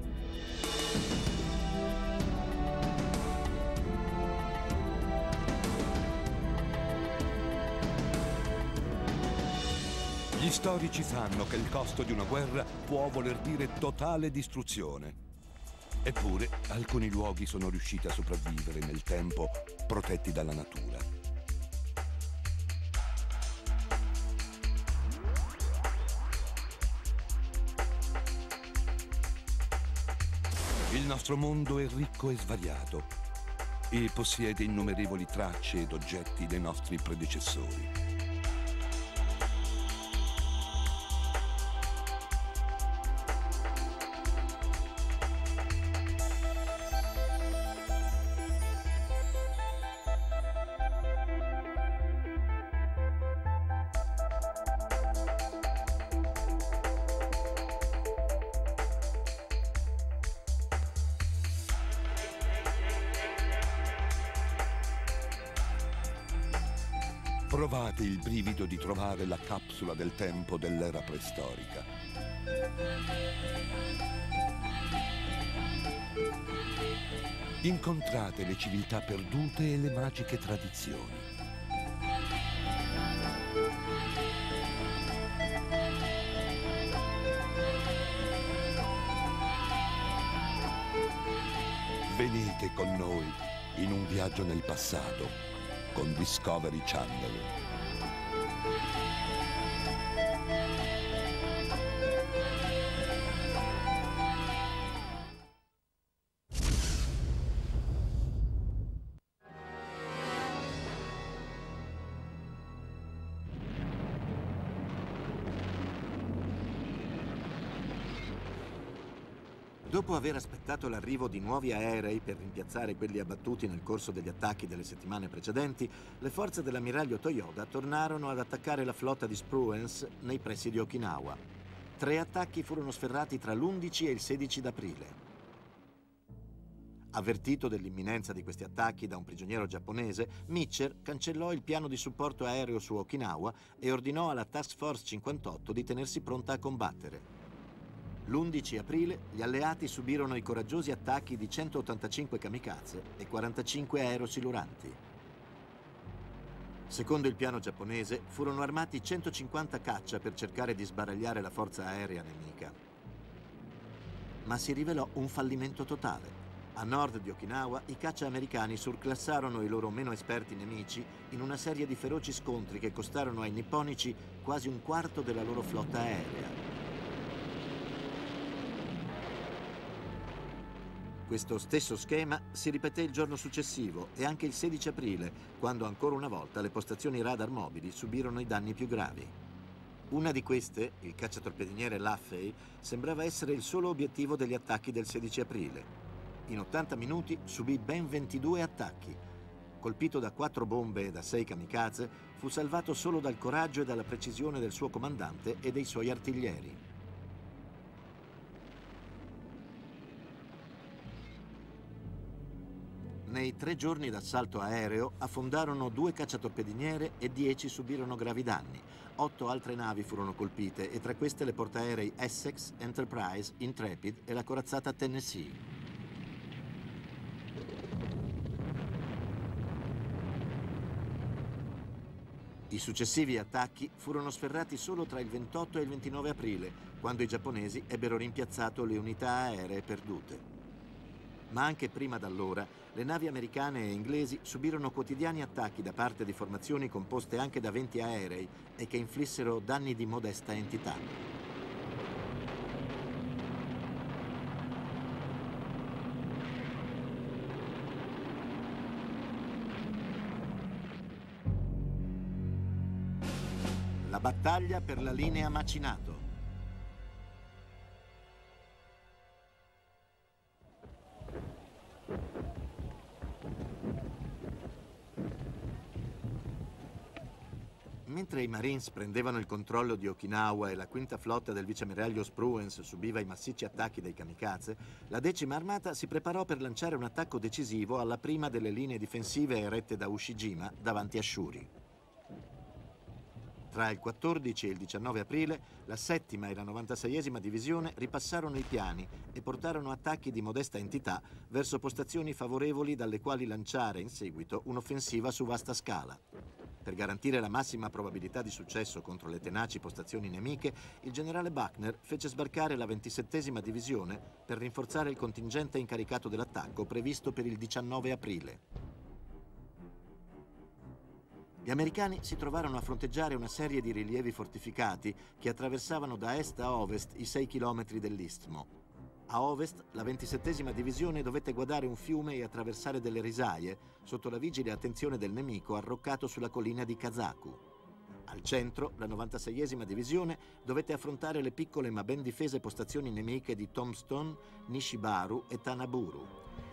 Gli storici sanno che il costo di una guerra può voler dire totale distruzione. Eppure, alcuni luoghi sono riusciti a sopravvivere nel tempo, protetti dalla natura. nostro mondo è ricco e svariato e possiede innumerevoli tracce ed oggetti dei nostri predecessori. Provate il brivido di trovare la capsula del tempo dell'era preistorica. Incontrate le civiltà perdute e le magiche tradizioni. Venite con noi in un viaggio nel passato con Discovery Channel. Dopo aver aspettato l'arrivo di nuovi aerei per rimpiazzare quelli abbattuti nel corso degli attacchi delle settimane precedenti, le forze dell'ammiraglio Toyoda tornarono ad attaccare la flotta di Spruance nei pressi di Okinawa. Tre attacchi furono sferrati tra l'undici e il sedici d'aprile. Avvertito dell'imminenza di questi attacchi da un prigioniero giapponese, Mitscher cancellò il piano di supporto aereo su Okinawa e ordinò alla Task Force cinquantotto di tenersi pronta a combattere. L'undici aprile gli alleati subirono i coraggiosi attacchi di centottantacinque kamikaze e quarantacinque aerosiluranti. Secondo il piano giapponese, furono armati centocinquanta caccia per cercare di sbaragliare la forza aerea nemica. Ma si rivelò un fallimento totale. A nord di Okinawa, i caccia americani surclassarono i loro meno esperti nemici in una serie di feroci scontri che costarono ai nipponici quasi un quarto della loro flotta aerea. Questo stesso schema si ripeté il giorno successivo e anche il sedici aprile, quando ancora una volta le postazioni radar mobili subirono i danni più gravi. Una di queste, il cacciatorpediniere Laffey, sembrava essere il solo obiettivo degli attacchi del sedici aprile. In ottanta minuti subì ben ventidue attacchi. Colpito da quattro bombe e da sei kamikaze, fu salvato solo dal coraggio e dalla precisione del suo comandante e dei suoi artiglieri. Nei tre giorni d'assalto aereo affondarono due cacciatorpediniere e dieci subirono gravi danni. Otto altre navi furono colpite e tra queste le portaerei Essex, Enterprise, Intrepid e la corazzata Tennessee. I successivi attacchi furono sferrati solo tra il ventotto e il ventinove aprile, quando i giapponesi ebbero rimpiazzato le unità aeree perdute. Ma anche prima d'allora, le navi americane e inglesi subirono quotidiani attacchi da parte di formazioni composte anche da venti aerei e che inflissero danni di modesta entità. La battaglia per la linea Macinato. Mentre i Marines prendevano il controllo di Okinawa e la quinta flotta del viceammiraglio Spruance subiva i massicci attacchi dei kamikaze, la decima armata si preparò per lanciare un attacco decisivo alla prima delle linee difensive erette da Ushijima davanti a Shuri. Tra il quattordici e il diciannove aprile, la settima e la novantaseiesima divisione ripassarono i piani e portarono attacchi di modesta entità verso postazioni favorevoli dalle quali lanciare in seguito un'offensiva su vasta scala. Per garantire la massima probabilità di successo contro le tenaci postazioni nemiche, il generale Buckner fece sbarcare la ventisettesima divisione per rinforzare il contingente incaricato dell'attacco previsto per il diciannove aprile. Gli americani si trovarono a fronteggiare una serie di rilievi fortificati che attraversavano da est a ovest i sei chilometri dell'istmo. A ovest, la ventisettesima divisione dovette guardare un fiume e attraversare delle risaie sotto la vigile attenzione del nemico arroccato sulla collina di Kazaku. Al centro, la novantaseiesima divisione dovette affrontare le piccole ma ben difese postazioni nemiche di Tombstone, Nishibaru e Tanaburu.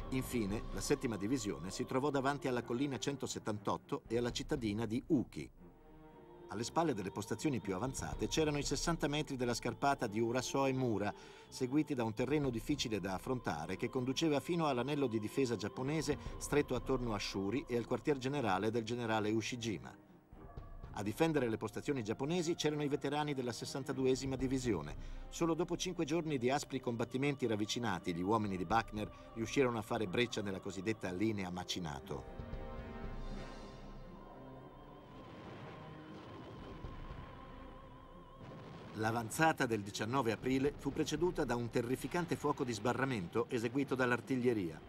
Infine, la settima divisione si trovò davanti alla collina centosettantotto e alla cittadina di Uki. Alle spalle delle postazioni più avanzate c'erano i sessanta metri della scarpata di Urasoe Mura, seguiti da un terreno difficile da affrontare che conduceva fino all'anello di difesa giapponese stretto attorno a Shuri e al quartier generale del generale Ushijima. A difendere le postazioni giapponesi c'erano i veterani della sessantaduesima divisione. Solo dopo cinque giorni di aspri combattimenti ravvicinati, gli uomini di Buckner riuscirono a fare breccia nella cosiddetta linea Macinato. L'avanzata del diciannove aprile fu preceduta da un terrificante fuoco di sbarramento eseguito dall'artiglieria.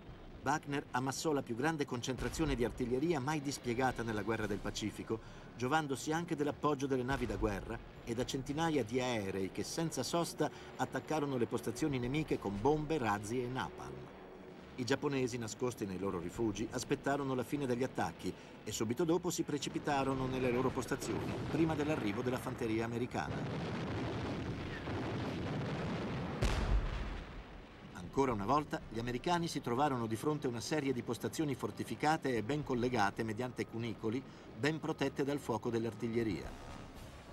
Buckner ammassò la più grande concentrazione di artiglieria mai dispiegata nella guerra del Pacifico, giovandosi anche dell'appoggio delle navi da guerra e da centinaia di aerei che senza sosta attaccarono le postazioni nemiche con bombe, razzi e napalm. I giapponesi, nascosti nei loro rifugi, aspettarono la fine degli attacchi e subito dopo si precipitarono nelle loro postazioni, prima dell'arrivo della fanteria americana. Ancora una volta, gli americani si trovarono di fronte a una serie di postazioni fortificate e ben collegate mediante cunicoli, ben protette dal fuoco dell'artiglieria.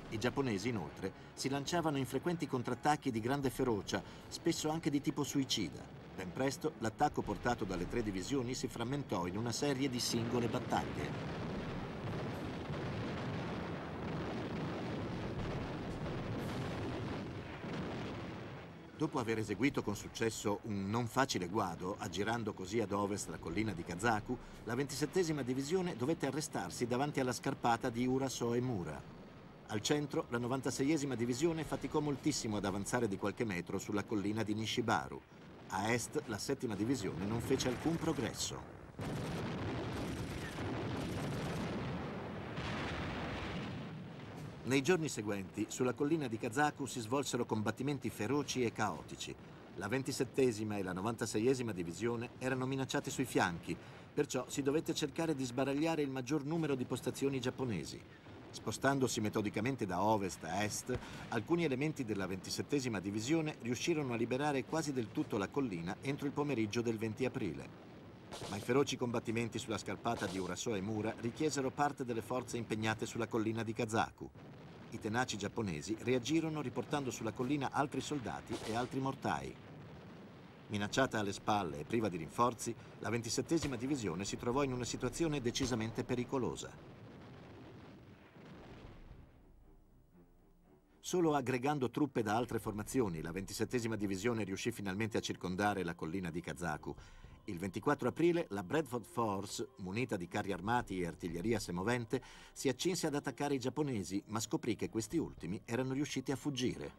I giapponesi, inoltre, si lanciavano in frequenti contrattacchi di grande ferocia, spesso anche di tipo suicida. Ben presto, l'attacco portato dalle tre divisioni si frammentò in una serie di singole battaglie. Dopo aver eseguito con successo un non facile guado, aggirando così ad ovest la collina di Kazaku, la ventisettesima divisione dovette arrestarsi davanti alla scarpata di Urasoe Mura. Al centro, la novantaseiesima divisione faticò moltissimo ad avanzare di qualche metro sulla collina di Nishibaru. A est, la settima divisione non fece alcun progresso. Nei giorni seguenti, sulla collina di Kazaku si svolsero combattimenti feroci e caotici. La ventisettesima e la novantaseiesima divisione erano minacciate sui fianchi, perciò si dovette cercare di sbaragliare il maggior numero di postazioni giapponesi. Spostandosi metodicamente da ovest a est, alcuni elementi della ventisettesima divisione riuscirono a liberare quasi del tutto la collina entro il pomeriggio del venti aprile. Ma i feroci combattimenti sulla scarpata di Urasoe Mura richiesero parte delle forze impegnate sulla collina di Kazaku. I tenaci giapponesi reagirono riportando sulla collina altri soldati e altri mortai. Minacciata alle spalle e priva di rinforzi, la ventisettesima divisione si trovò in una situazione decisamente pericolosa. Solo aggregando truppe da altre formazioni, la ventisettesima divisione riuscì finalmente a circondare la collina di Kazaku. Il ventiquattro aprile la Bradford Force, munita di carri armati e artiglieria semovente, si accinse ad attaccare i giapponesi, ma scoprì che questi ultimi erano riusciti a fuggire.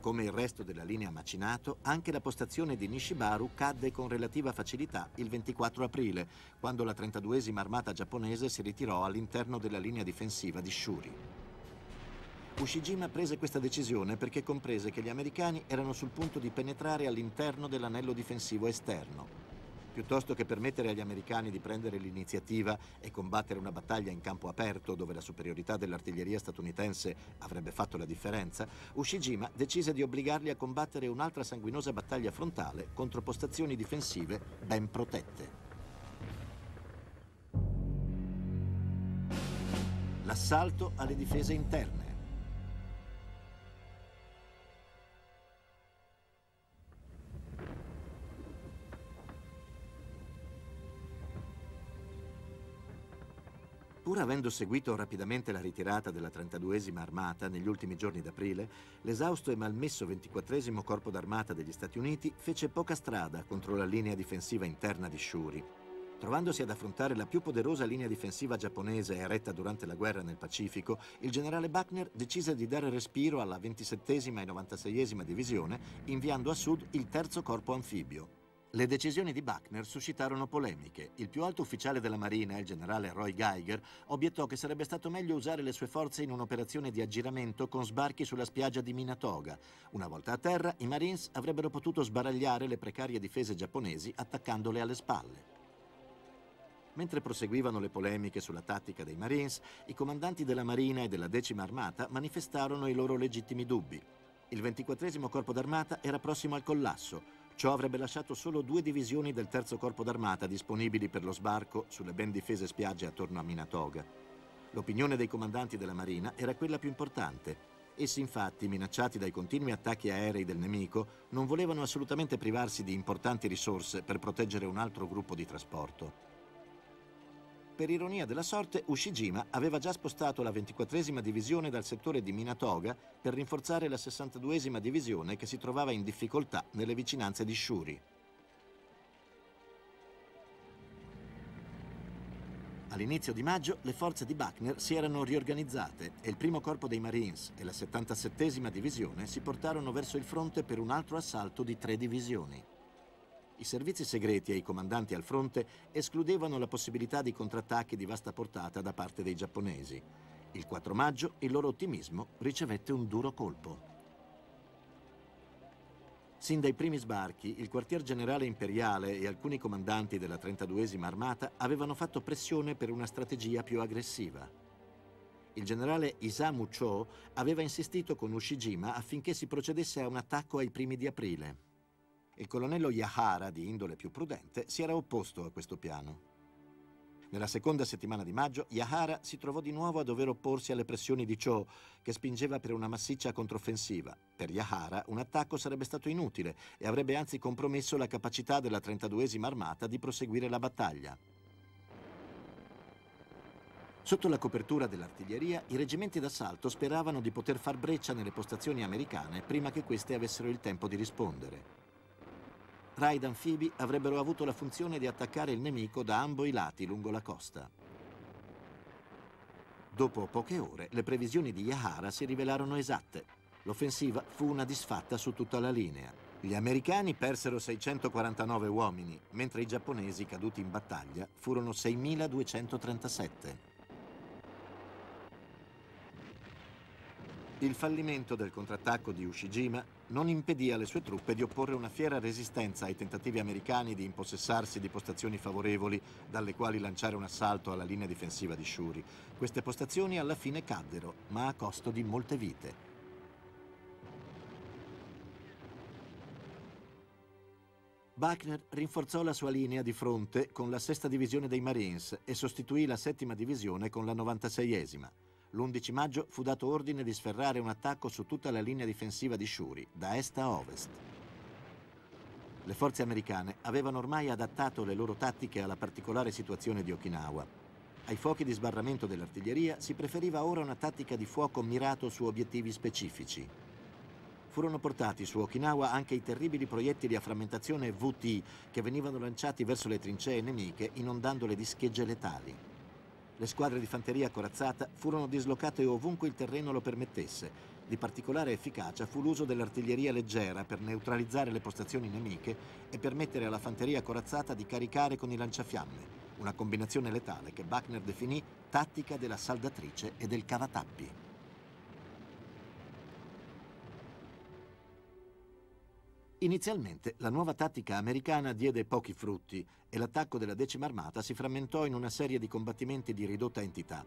Come il resto della linea Macinato, anche la postazione di Nishibaru cadde con relativa facilità il ventiquattro aprile, quando la trentaduesima armata giapponese si ritirò all'interno della linea difensiva di Shuri. Ushijima prese questa decisione perché comprese che gli americani erano sul punto di penetrare all'interno dell'anello difensivo esterno. Piuttosto che permettere agli americani di prendere l'iniziativa e combattere una battaglia in campo aperto, dove la superiorità dell'artiglieria statunitense avrebbe fatto la differenza, Ushijima decise di obbligarli a combattere un'altra sanguinosa battaglia frontale contro postazioni difensive ben protette. L'assalto alle difese interne. Pur avendo seguito rapidamente la ritirata della trentaduesima armata negli ultimi giorni d'aprile, l'esausto e malmesso ventiquattresimo corpo d'armata degli Stati Uniti fece poca strada contro la linea difensiva interna di Shuri. Trovandosi ad affrontare la più poderosa linea difensiva giapponese eretta durante la guerra nel Pacifico, il generale Buckner decise di dare respiro alla ventisettesima e novantaseiesima divisione, inviando a sud il terzo corpo anfibio. Le decisioni di Buckner suscitarono polemiche. Il più alto ufficiale della Marina, il generale Roy Geiger, obiettò che sarebbe stato meglio usare le sue forze in un'operazione di aggiramento con sbarchi sulla spiaggia di Minatoga. Una volta a terra, i Marines avrebbero potuto sbaragliare le precarie difese giapponesi attaccandole alle spalle. Mentre proseguivano le polemiche sulla tattica dei Marines, i comandanti della Marina e della Decima Armata manifestarono i loro legittimi dubbi. Il ventiquattresimo Corpo d'Armata era prossimo al collasso. Ciò avrebbe lasciato solo due divisioni del terzo Corpo d'Armata disponibili per lo sbarco sulle ben difese spiagge attorno a Minatoga. L'opinione dei comandanti della Marina era quella più importante. Essi, infatti, minacciati dai continui attacchi aerei del nemico, non volevano assolutamente privarsi di importanti risorse per proteggere un altro gruppo di trasporto. Per ironia della sorte, Ushijima aveva già spostato la ventiquattresima divisione dal settore di Minatoga per rinforzare la sessantaduesima divisione che si trovava in difficoltà nelle vicinanze di Shuri. All'inizio di maggio le forze di Buckner si erano riorganizzate e il primo corpo dei Marines e la settantasettesima divisione si portarono verso il fronte per un altro assalto di tre divisioni. I servizi segreti e i comandanti al fronte escludevano la possibilità di contrattacchi di vasta portata da parte dei giapponesi. Il quattro maggio il loro ottimismo ricevette un duro colpo. Sin dai primi sbarchi, il quartier generale imperiale e alcuni comandanti della trentaduesima armata avevano fatto pressione per una strategia più aggressiva. Il generale Isamu Cho aveva insistito con Ushijima affinché si procedesse a un attacco ai primi di aprile. Il colonnello Yahara, di indole più prudente, si era opposto a questo piano. Nella seconda settimana di maggio, Yahara si trovò di nuovo a dover opporsi alle pressioni di Cho, che spingeva per una massiccia controffensiva. Per Yahara, un attacco sarebbe stato inutile e avrebbe anzi compromesso la capacità della trentaduesima armata di proseguire la battaglia. Sotto la copertura dell'artiglieria, i reggimenti d'assalto speravano di poter far breccia nelle postazioni americane prima che queste avessero il tempo di rispondere. Raid anfibi avrebbero avuto la funzione di attaccare il nemico da ambo i lati lungo la costa. Dopo poche ore, le previsioni di Yahara si rivelarono esatte. L'offensiva fu una disfatta su tutta la linea. Gli americani persero seicentoquarantanove uomini, mentre i giapponesi caduti in battaglia furono seimiladuecentotrentasette. Il fallimento del contrattacco di Ushijima non impedì alle sue truppe di opporre una fiera resistenza ai tentativi americani di impossessarsi di postazioni favorevoli dalle quali lanciare un assalto alla linea difensiva di Shuri. Queste postazioni alla fine caddero, ma a costo di molte vite. Buckner rinforzò la sua linea di fronte con la sesta divisione dei Marines e sostituì la settima divisione con la novantaseiesima. L'undici maggio fu dato ordine di sferrare un attacco su tutta la linea difensiva di Shuri, da est a ovest. Le forze americane avevano ormai adattato le loro tattiche alla particolare situazione di Okinawa. Ai fuochi di sbarramento dell'artiglieria si preferiva ora una tattica di fuoco mirato su obiettivi specifici. Furono portati su Okinawa anche i terribili proiettili a frammentazione vu ti che venivano lanciati verso le trincee nemiche inondandole di schegge letali. Le squadre di fanteria corazzata furono dislocate ovunque il terreno lo permettesse. Di particolare efficacia fu l'uso dell'artiglieria leggera per neutralizzare le postazioni nemiche e permettere alla fanteria corazzata di caricare con i lanciafiamme, una combinazione letale che Buckner definì tattica della saldatrice e del cavatappi. Inizialmente la nuova tattica americana diede pochi frutti e l'attacco della decima armata si frammentò in una serie di combattimenti di ridotta entità.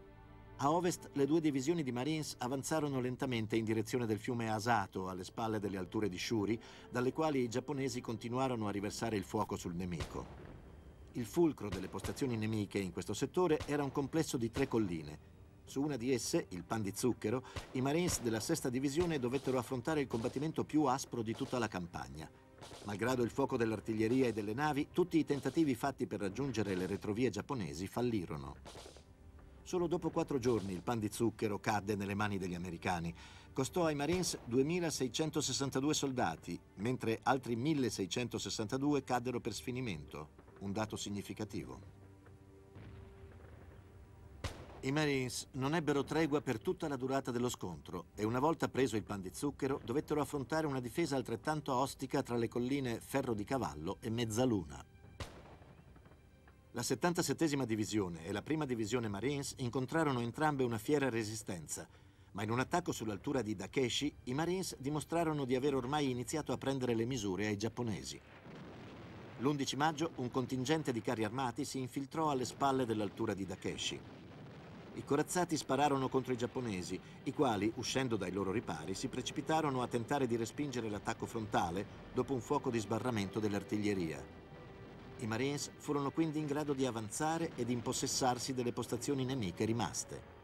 A ovest le due divisioni di Marines avanzarono lentamente in direzione del fiume Asato alle spalle delle alture di Shuri, dalle quali i giapponesi continuarono a riversare il fuoco sul nemico. Il fulcro delle postazioni nemiche in questo settore era un complesso di tre colline. Su una di esse, il Pan di Zucchero, i Marines della sesta divisione dovettero affrontare il combattimento più aspro di tutta la campagna. Malgrado il fuoco dell'artiglieria e delle navi, tutti i tentativi fatti per raggiungere le retrovie giapponesi fallirono. Solo dopo quattro giorni il Pan di Zucchero cadde nelle mani degli americani. Costò ai Marines duemilaseicentosessantadue soldati, mentre altri milleseicentosessantadue caddero per sfinimento, un dato significativo. I Marines non ebbero tregua per tutta la durata dello scontro e una volta preso il pan di zucchero dovettero affrontare una difesa altrettanto ostica tra le colline Ferro di Cavallo e Mezzaluna. La settantasettesima Divisione e la prima Divisione Marines incontrarono entrambe una fiera resistenza, ma in un attacco sull'altura di Takeshi i Marines dimostrarono di aver ormai iniziato a prendere le misure ai giapponesi. L'undici maggio un contingente di carri armati si infiltrò alle spalle dell'altura di Takeshi. I corazzati spararono contro i giapponesi, i quali, uscendo dai loro ripari, si precipitarono a tentare di respingere l'attacco frontale dopo un fuoco di sbarramento dell'artiglieria. I Marines furono quindi in grado di avanzare ed impossessarsi delle postazioni nemiche rimaste.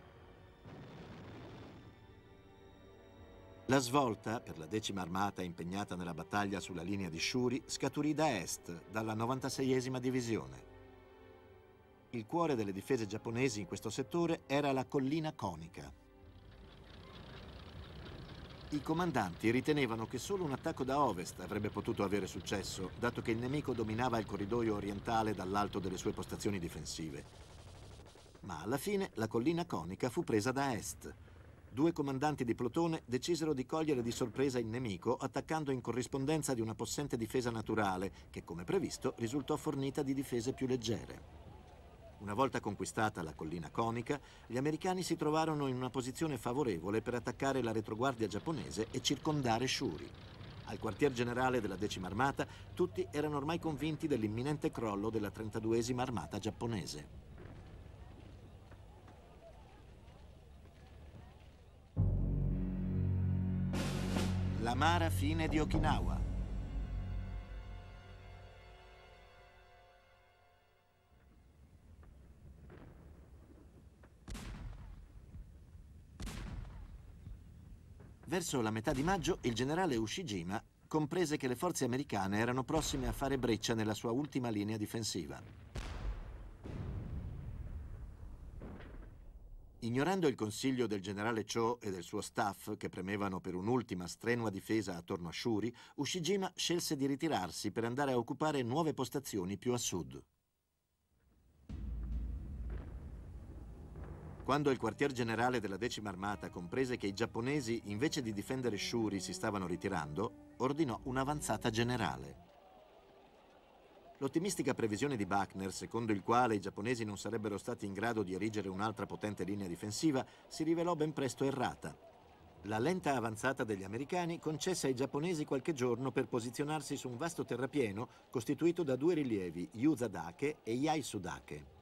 La svolta per la decima armata impegnata nella battaglia sulla linea di Shuri scaturì da est, dalla novantaseiesima divisione. Il cuore delle difese giapponesi in questo settore era la collina conica. I comandanti ritenevano che solo un attacco da ovest avrebbe potuto avere successo, dato che il nemico dominava il corridoio orientale dall'alto delle sue postazioni difensive. Ma alla fine la collina conica fu presa da est. Due comandanti di plotone decisero di cogliere di sorpresa il nemico attaccando in corrispondenza di una possente difesa naturale che, come previsto, risultò fornita di difese più leggere. Una volta conquistata la collina conica, gli americani si trovarono in una posizione favorevole per attaccare la retroguardia giapponese e circondare Shuri. Al quartier generale della decima armata, tutti erano ormai convinti dell'imminente crollo della trentaduesima armata giapponese. L'amara fine di Okinawa. Verso la metà di maggio, il generale Ushijima comprese che le forze americane erano prossime a fare breccia nella sua ultima linea difensiva. Ignorando il consiglio del generale Cho e del suo staff, che premevano per un'ultima strenua difesa attorno a Shuri, Ushijima scelse di ritirarsi per andare a occupare nuove postazioni più a sud. Quando il quartier generale della decima armata comprese che i giapponesi, invece di difendere Shuri, si stavano ritirando, ordinò un'avanzata generale. L'ottimistica previsione di Buckner, secondo il quale i giapponesi non sarebbero stati in grado di erigere un'altra potente linea difensiva, si rivelò ben presto errata. La lenta avanzata degli americani concesse ai giapponesi qualche giorno per posizionarsi su un vasto terrapieno costituito da due rilievi, Yuzadake e Yaisudake.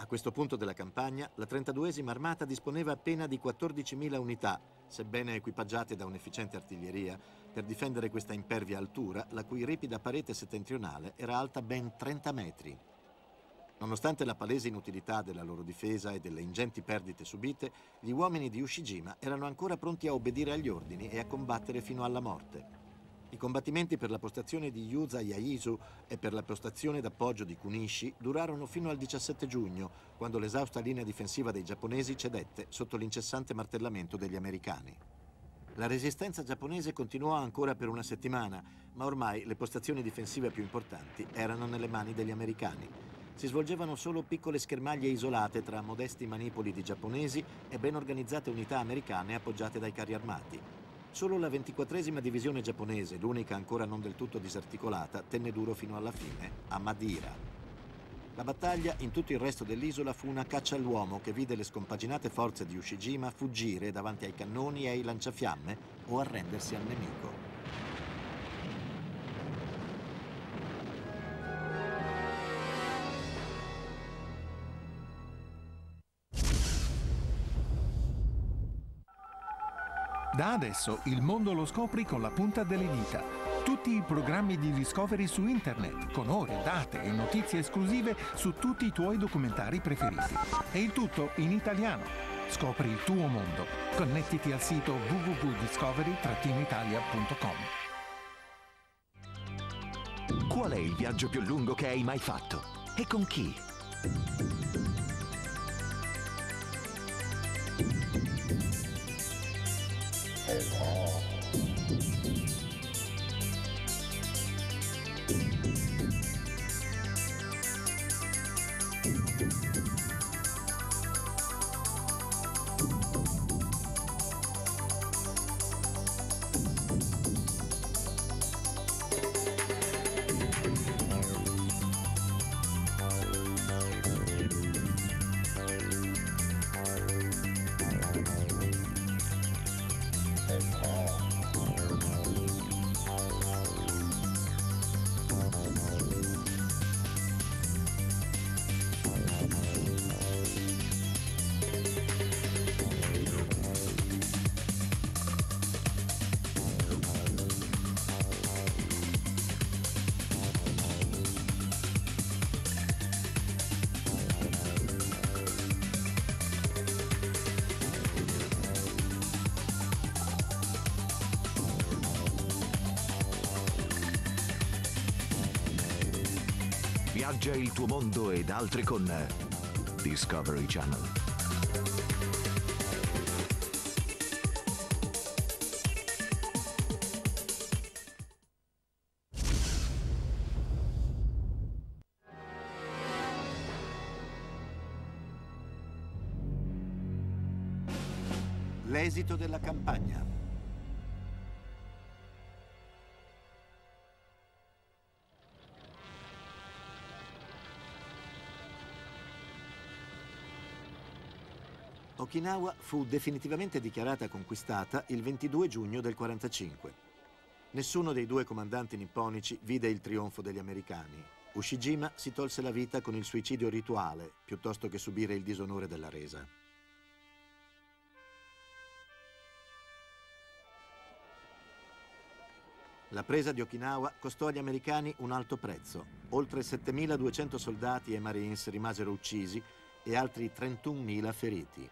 A questo punto della campagna, la trentaduesima armata disponeva appena di quattordicimila unità, sebbene equipaggiate da un'efficiente artiglieria, per difendere questa impervia altura, la cui ripida parete settentrionale era alta ben trenta metri. Nonostante la palese inutilità della loro difesa e delle ingenti perdite subite, gli uomini di Ushijima erano ancora pronti a obbedire agli ordini e a combattere fino alla morte. I combattimenti per la postazione di Yuza Yaisu e per la postazione d'appoggio di Kunishi durarono fino al diciassette giugno, quando l'esausta linea difensiva dei giapponesi cedette sotto l'incessante martellamento degli americani. La resistenza giapponese continuò ancora per una settimana, ma ormai le postazioni difensive più importanti erano nelle mani degli americani. Si svolgevano solo piccole schermaglie isolate tra modesti manipoli di giapponesi e ben organizzate unità americane appoggiate dai carri armati. Solo la ventiquattresima divisione giapponese, l'unica ancora non del tutto disarticolata, tenne duro fino alla fine, a Madira. La battaglia in tutto il resto dell'isola fu una caccia all'uomo che vide le scompaginate forze di Ushijima fuggire davanti ai cannoni e ai lanciafiamme o arrendersi al nemico. Da adesso il mondo lo scopri con la punta delle dita. Tutti i programmi di Discovery su internet, con ore, date e notizie esclusive su tutti i tuoi documentari preferiti. E il tutto in italiano. Scopri il tuo mondo. Connettiti al sito w w w punto discovery trattino italia punto com. Qual è il viaggio più lungo che hai mai fatto? E con chi? Viaggia il tuo mondo ed altri con Discovery Channel. L'esito della campagna. Okinawa fu definitivamente dichiarata conquistata il ventidue giugno del quarantacinque. Nessuno dei due comandanti nipponici vide il trionfo degli americani. Ushijima si tolse la vita con il suicidio rituale, piuttosto che subire il disonore della resa. La presa di Okinawa costò agli americani un alto prezzo. Oltre settemiladuecento soldati e marines rimasero uccisi e altri trentunomila feriti.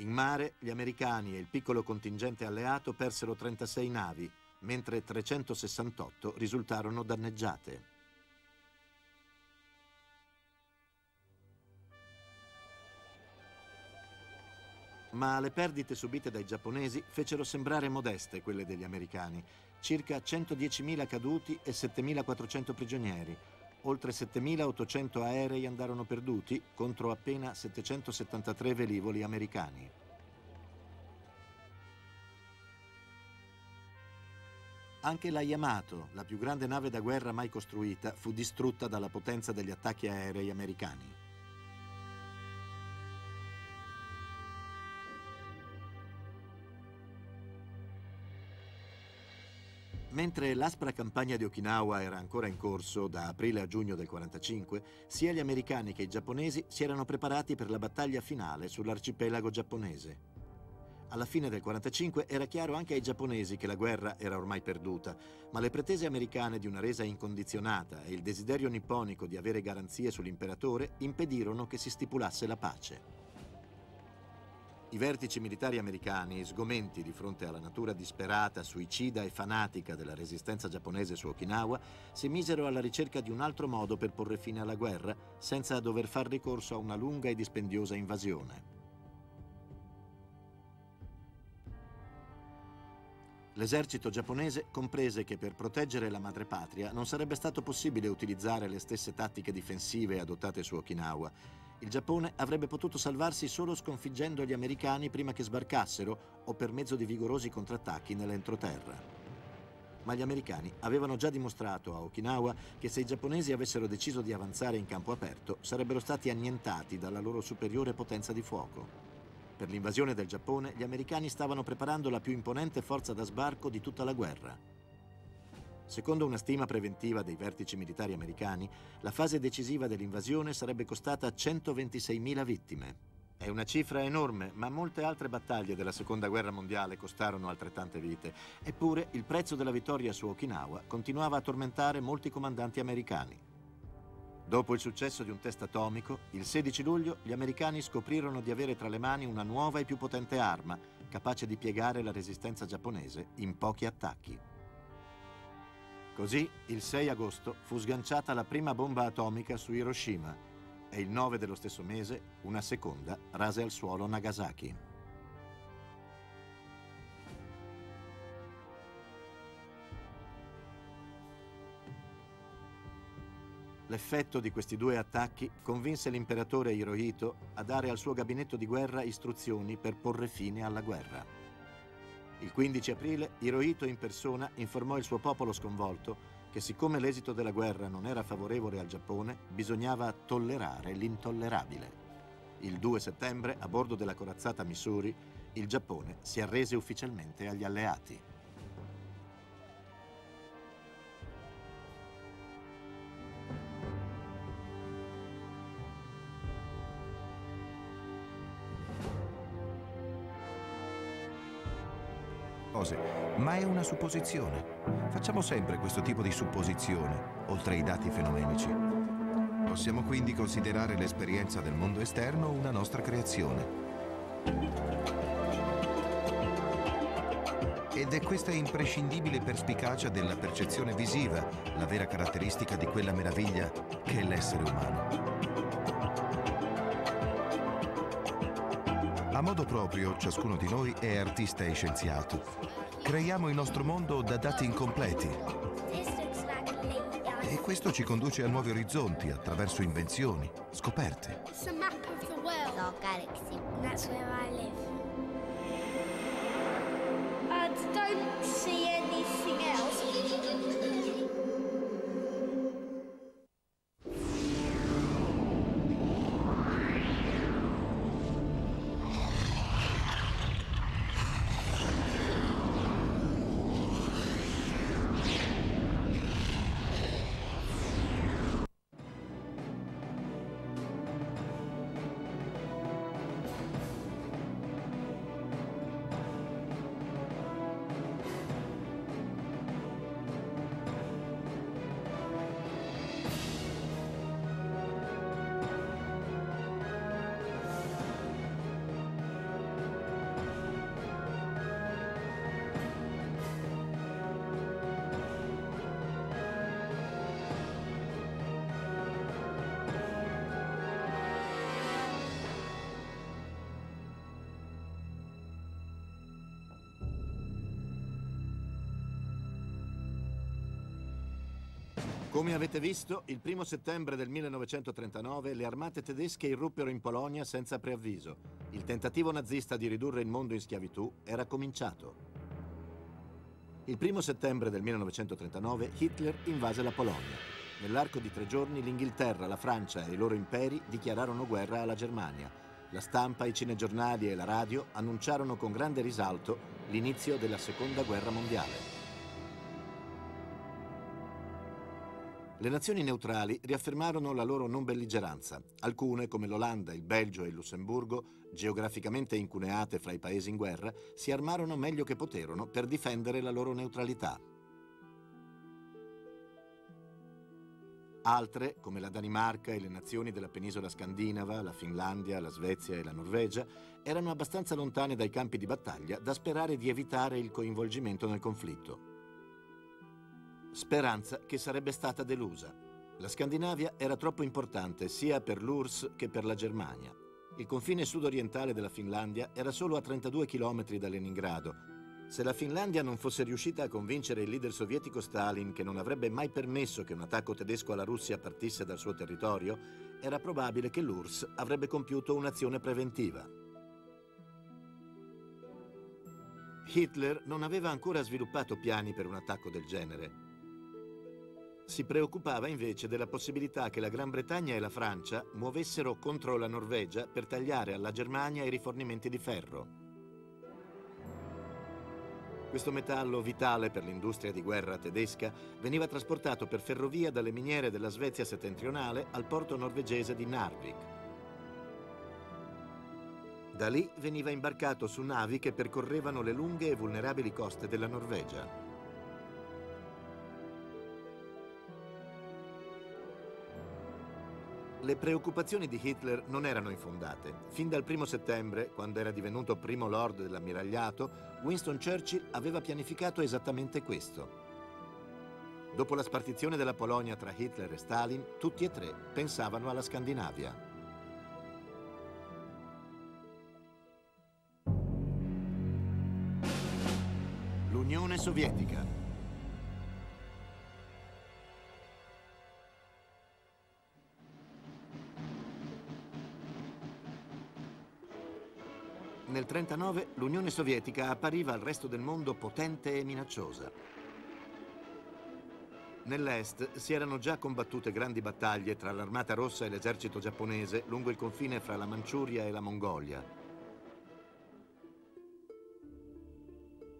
In mare, gli americani e il piccolo contingente alleato persero trentasei navi, mentre trecentosessantotto risultarono danneggiate. Ma le perdite subite dai giapponesi fecero sembrare modeste quelle degli americani, circa centodiecimila caduti e settemilaquattrocento prigionieri. Oltre settemilaottocento aerei andarono perduti contro appena settecentosettantatré velivoli americani. Anche la Yamato, la più grande nave da guerra mai costruita, fu distrutta dalla potenza degli attacchi aerei americani. Mentre l'aspra campagna di Okinawa era ancora in corso, da aprile a giugno del quarantacinque, sia gli americani che i giapponesi si erano preparati per la battaglia finale sull'arcipelago giapponese. Alla fine del quarantacinque era chiaro anche ai giapponesi che la guerra era ormai perduta, ma le pretese americane di una resa incondizionata e il desiderio nipponico di avere garanzie sull'imperatore impedirono che si stipulasse la pace. I vertici militari americani, sgomenti di fronte alla natura disperata, suicida e fanatica della resistenza giapponese su Okinawa, si misero alla ricerca di un altro modo per porre fine alla guerra, senza dover far ricorso a una lunga e dispendiosa invasione. L'esercito giapponese comprese che per proteggere la madrepatria non sarebbe stato possibile utilizzare le stesse tattiche difensive adottate su Okinawa. Il Giappone avrebbe potuto salvarsi solo sconfiggendo gli americani prima che sbarcassero o per mezzo di vigorosi contrattacchi nell'entroterra. Ma gli americani avevano già dimostrato a Okinawa che se i giapponesi avessero deciso di avanzare in campo aperto, sarebbero stati annientati dalla loro superiore potenza di fuoco. Per l'invasione del Giappone, gli americani stavano preparando la più imponente forza da sbarco di tutta la guerra. Secondo una stima preventiva dei vertici militari americani, la fase decisiva dell'invasione sarebbe costata centoventiseimila vittime. È una cifra enorme, ma molte altre battaglie della Seconda Guerra Mondiale costarono altrettante vite. Eppure, il prezzo della vittoria su Okinawa continuava a tormentare molti comandanti americani. Dopo il successo di un test atomico, il sedici luglio gli americani scoprirono di avere tra le mani una nuova e più potente arma, capace di piegare la resistenza giapponese in pochi attacchi. Così, il sei agosto, fu sganciata la prima bomba atomica su Hiroshima e il nove dello stesso mese una seconda rase al suolo Nagasaki. L'effetto di questi due attacchi convinse l'imperatore Hirohito a dare al suo gabinetto di guerra istruzioni per porre fine alla guerra. Il quindici aprile, Hirohito in persona informò il suo popolo sconvolto che siccome l'esito della guerra non era favorevole al Giappone, bisognava tollerare l'intollerabile. Il due settembre, a bordo della corazzata Missouri, il Giappone si arrese ufficialmente agli alleati. Ma è una supposizione. Facciamo sempre questo tipo di supposizione, oltre ai dati fenomenici. Possiamo quindi considerare l'esperienza del mondo esterno una nostra creazione. ed è questa imprescindibile perspicacia della percezione visiva, la vera caratteristica di quella meraviglia che è l'essere umano. A modo proprio, ciascuno di noi è artista e scienziato. Creiamo il nostro mondo da dati incompleti. E questo ci conduce a nuovi orizzonti, attraverso invenzioni, scoperte. Come avete visto, il primo settembre del millenovecentotrentanove le armate tedesche irruppero in Polonia senza preavviso. Il tentativo nazista di ridurre il mondo in schiavitù era cominciato. Il primo settembre del millenovecentotrentanove Hitler invase la Polonia. Nell'arco di tre giorni l'Inghilterra, la Francia e i loro imperi dichiararono guerra alla Germania. La stampa, i cinegiornali e la radio annunciarono con grande risalto l'inizio della Seconda Guerra Mondiale. Le nazioni neutrali riaffermarono la loro non belligeranza. Alcune, come l'Olanda, il Belgio e il Lussemburgo, geograficamente incuneate fra i paesi in guerra, si armarono meglio che poterono per difendere la loro neutralità. Altre, come la Danimarca e le nazioni della penisola scandinava, la Finlandia, la Svezia e la Norvegia, erano abbastanza lontane dai campi di battaglia da sperare di evitare il coinvolgimento nel conflitto. Speranza che sarebbe stata delusa. La Scandinavia era troppo importante sia per l'U R S S che per la Germania. Il confine sudorientale della Finlandia era solo a trentadue chilometri da Leningrado. Se la Finlandia non fosse riuscita a convincere il leader sovietico Stalin che non avrebbe mai permesso che un attacco tedesco alla Russia partisse dal suo territorio, era probabile che l'U R S S avrebbe compiuto un'azione preventiva. Hitler non aveva ancora sviluppato piani per un attacco del genere. Si preoccupava invece della possibilità che la Gran Bretagna e la Francia muovessero contro la Norvegia per tagliare alla Germania i rifornimenti di ferro. Questo metallo, vitale per l'industria di guerra tedesca, veniva trasportato per ferrovia dalle miniere della Svezia settentrionale al porto norvegese di Narvik. Da lì veniva imbarcato su navi che percorrevano le lunghe e vulnerabili coste della Norvegia. Le preoccupazioni di Hitler non erano infondate. Fin dal primo settembre, quando era divenuto primo lord dell'ammiragliato, Winston Churchill aveva pianificato esattamente questo. Dopo la spartizione della Polonia tra Hitler e Stalin, tutti e tre pensavano alla Scandinavia. L'Unione Sovietica. Nel millenovecentotrentanove l'Unione Sovietica appariva al resto del mondo potente e minacciosa. Nell'est si erano già combattute grandi battaglie tra l'Armata Rossa e l'esercito giapponese lungo il confine fra la Manciuria e la Mongolia.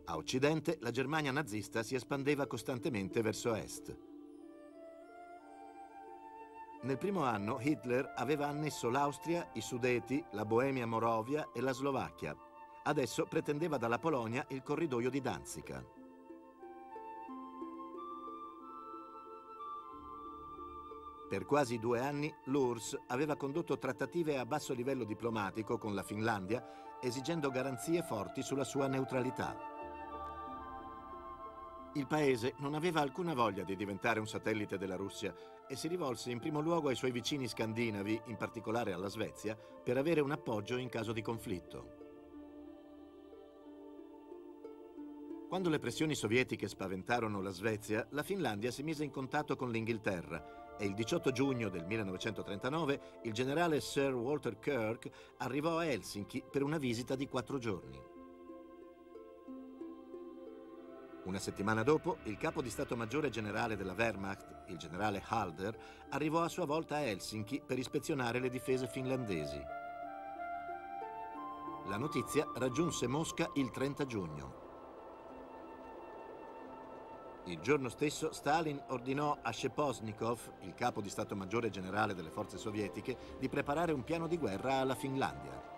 A occidente la Germania nazista si espandeva costantemente verso est. Nel primo anno Hitler aveva annesso l'Austria, i Sudeti, la Boemia-Moravia e la Slovacchia. Adesso pretendeva dalla Polonia il corridoio di Danzica. Per quasi due anni l'U R S S aveva condotto trattative a basso livello diplomatico con la Finlandia, esigendo garanzie forti sulla sua neutralità. Il paese non aveva alcuna voglia di diventare un satellite della Russia e si rivolse in primo luogo ai suoi vicini scandinavi, in particolare alla Svezia, per avere un appoggio in caso di conflitto. Quando le pressioni sovietiche spaventarono la Svezia, la Finlandia si mise in contatto con l'Inghilterra e il diciotto giugno del millenovecentotrentanove il generale Sir Walter Kirk arrivò a Helsinki per una visita di quattro giorni. Una settimana dopo, il capo di Stato Maggiore Generale della Wehrmacht, il generale Halder, arrivò a sua volta a Helsinki per ispezionare le difese finlandesi. La notizia raggiunse Mosca il trenta giugno. Il giorno stesso Stalin ordinò a Sheposnikov, il capo di Stato Maggiore Generale delle forze sovietiche, di preparare un piano di guerra alla Finlandia.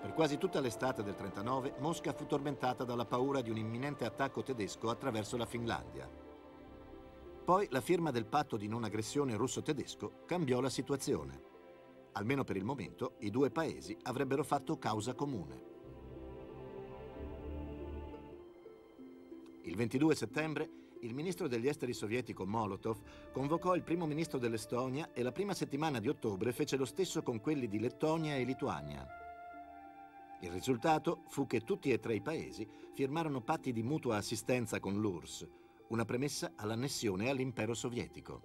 Per quasi tutta l'estate del trentanove, Mosca fu tormentata dalla paura di un imminente attacco tedesco attraverso la Finlandia. Poi la firma del patto di non aggressione russo-tedesco cambiò la situazione. Almeno per il momento, i due paesi avrebbero fatto causa comune. Il ventidue settembre, il ministro degli esteri sovietico Molotov convocò il primo ministro dell'Estonia e la prima settimana di ottobre fece lo stesso con quelli di Lettonia e Lituania. Il risultato fu che tutti e tre i paesi firmarono patti di mutua assistenza con l'U R S S, una premessa all'annessione all'impero sovietico.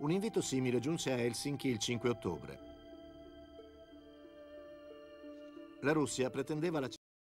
Un invito simile giunse a Helsinki il cinque ottobre. La Russia pretendeva la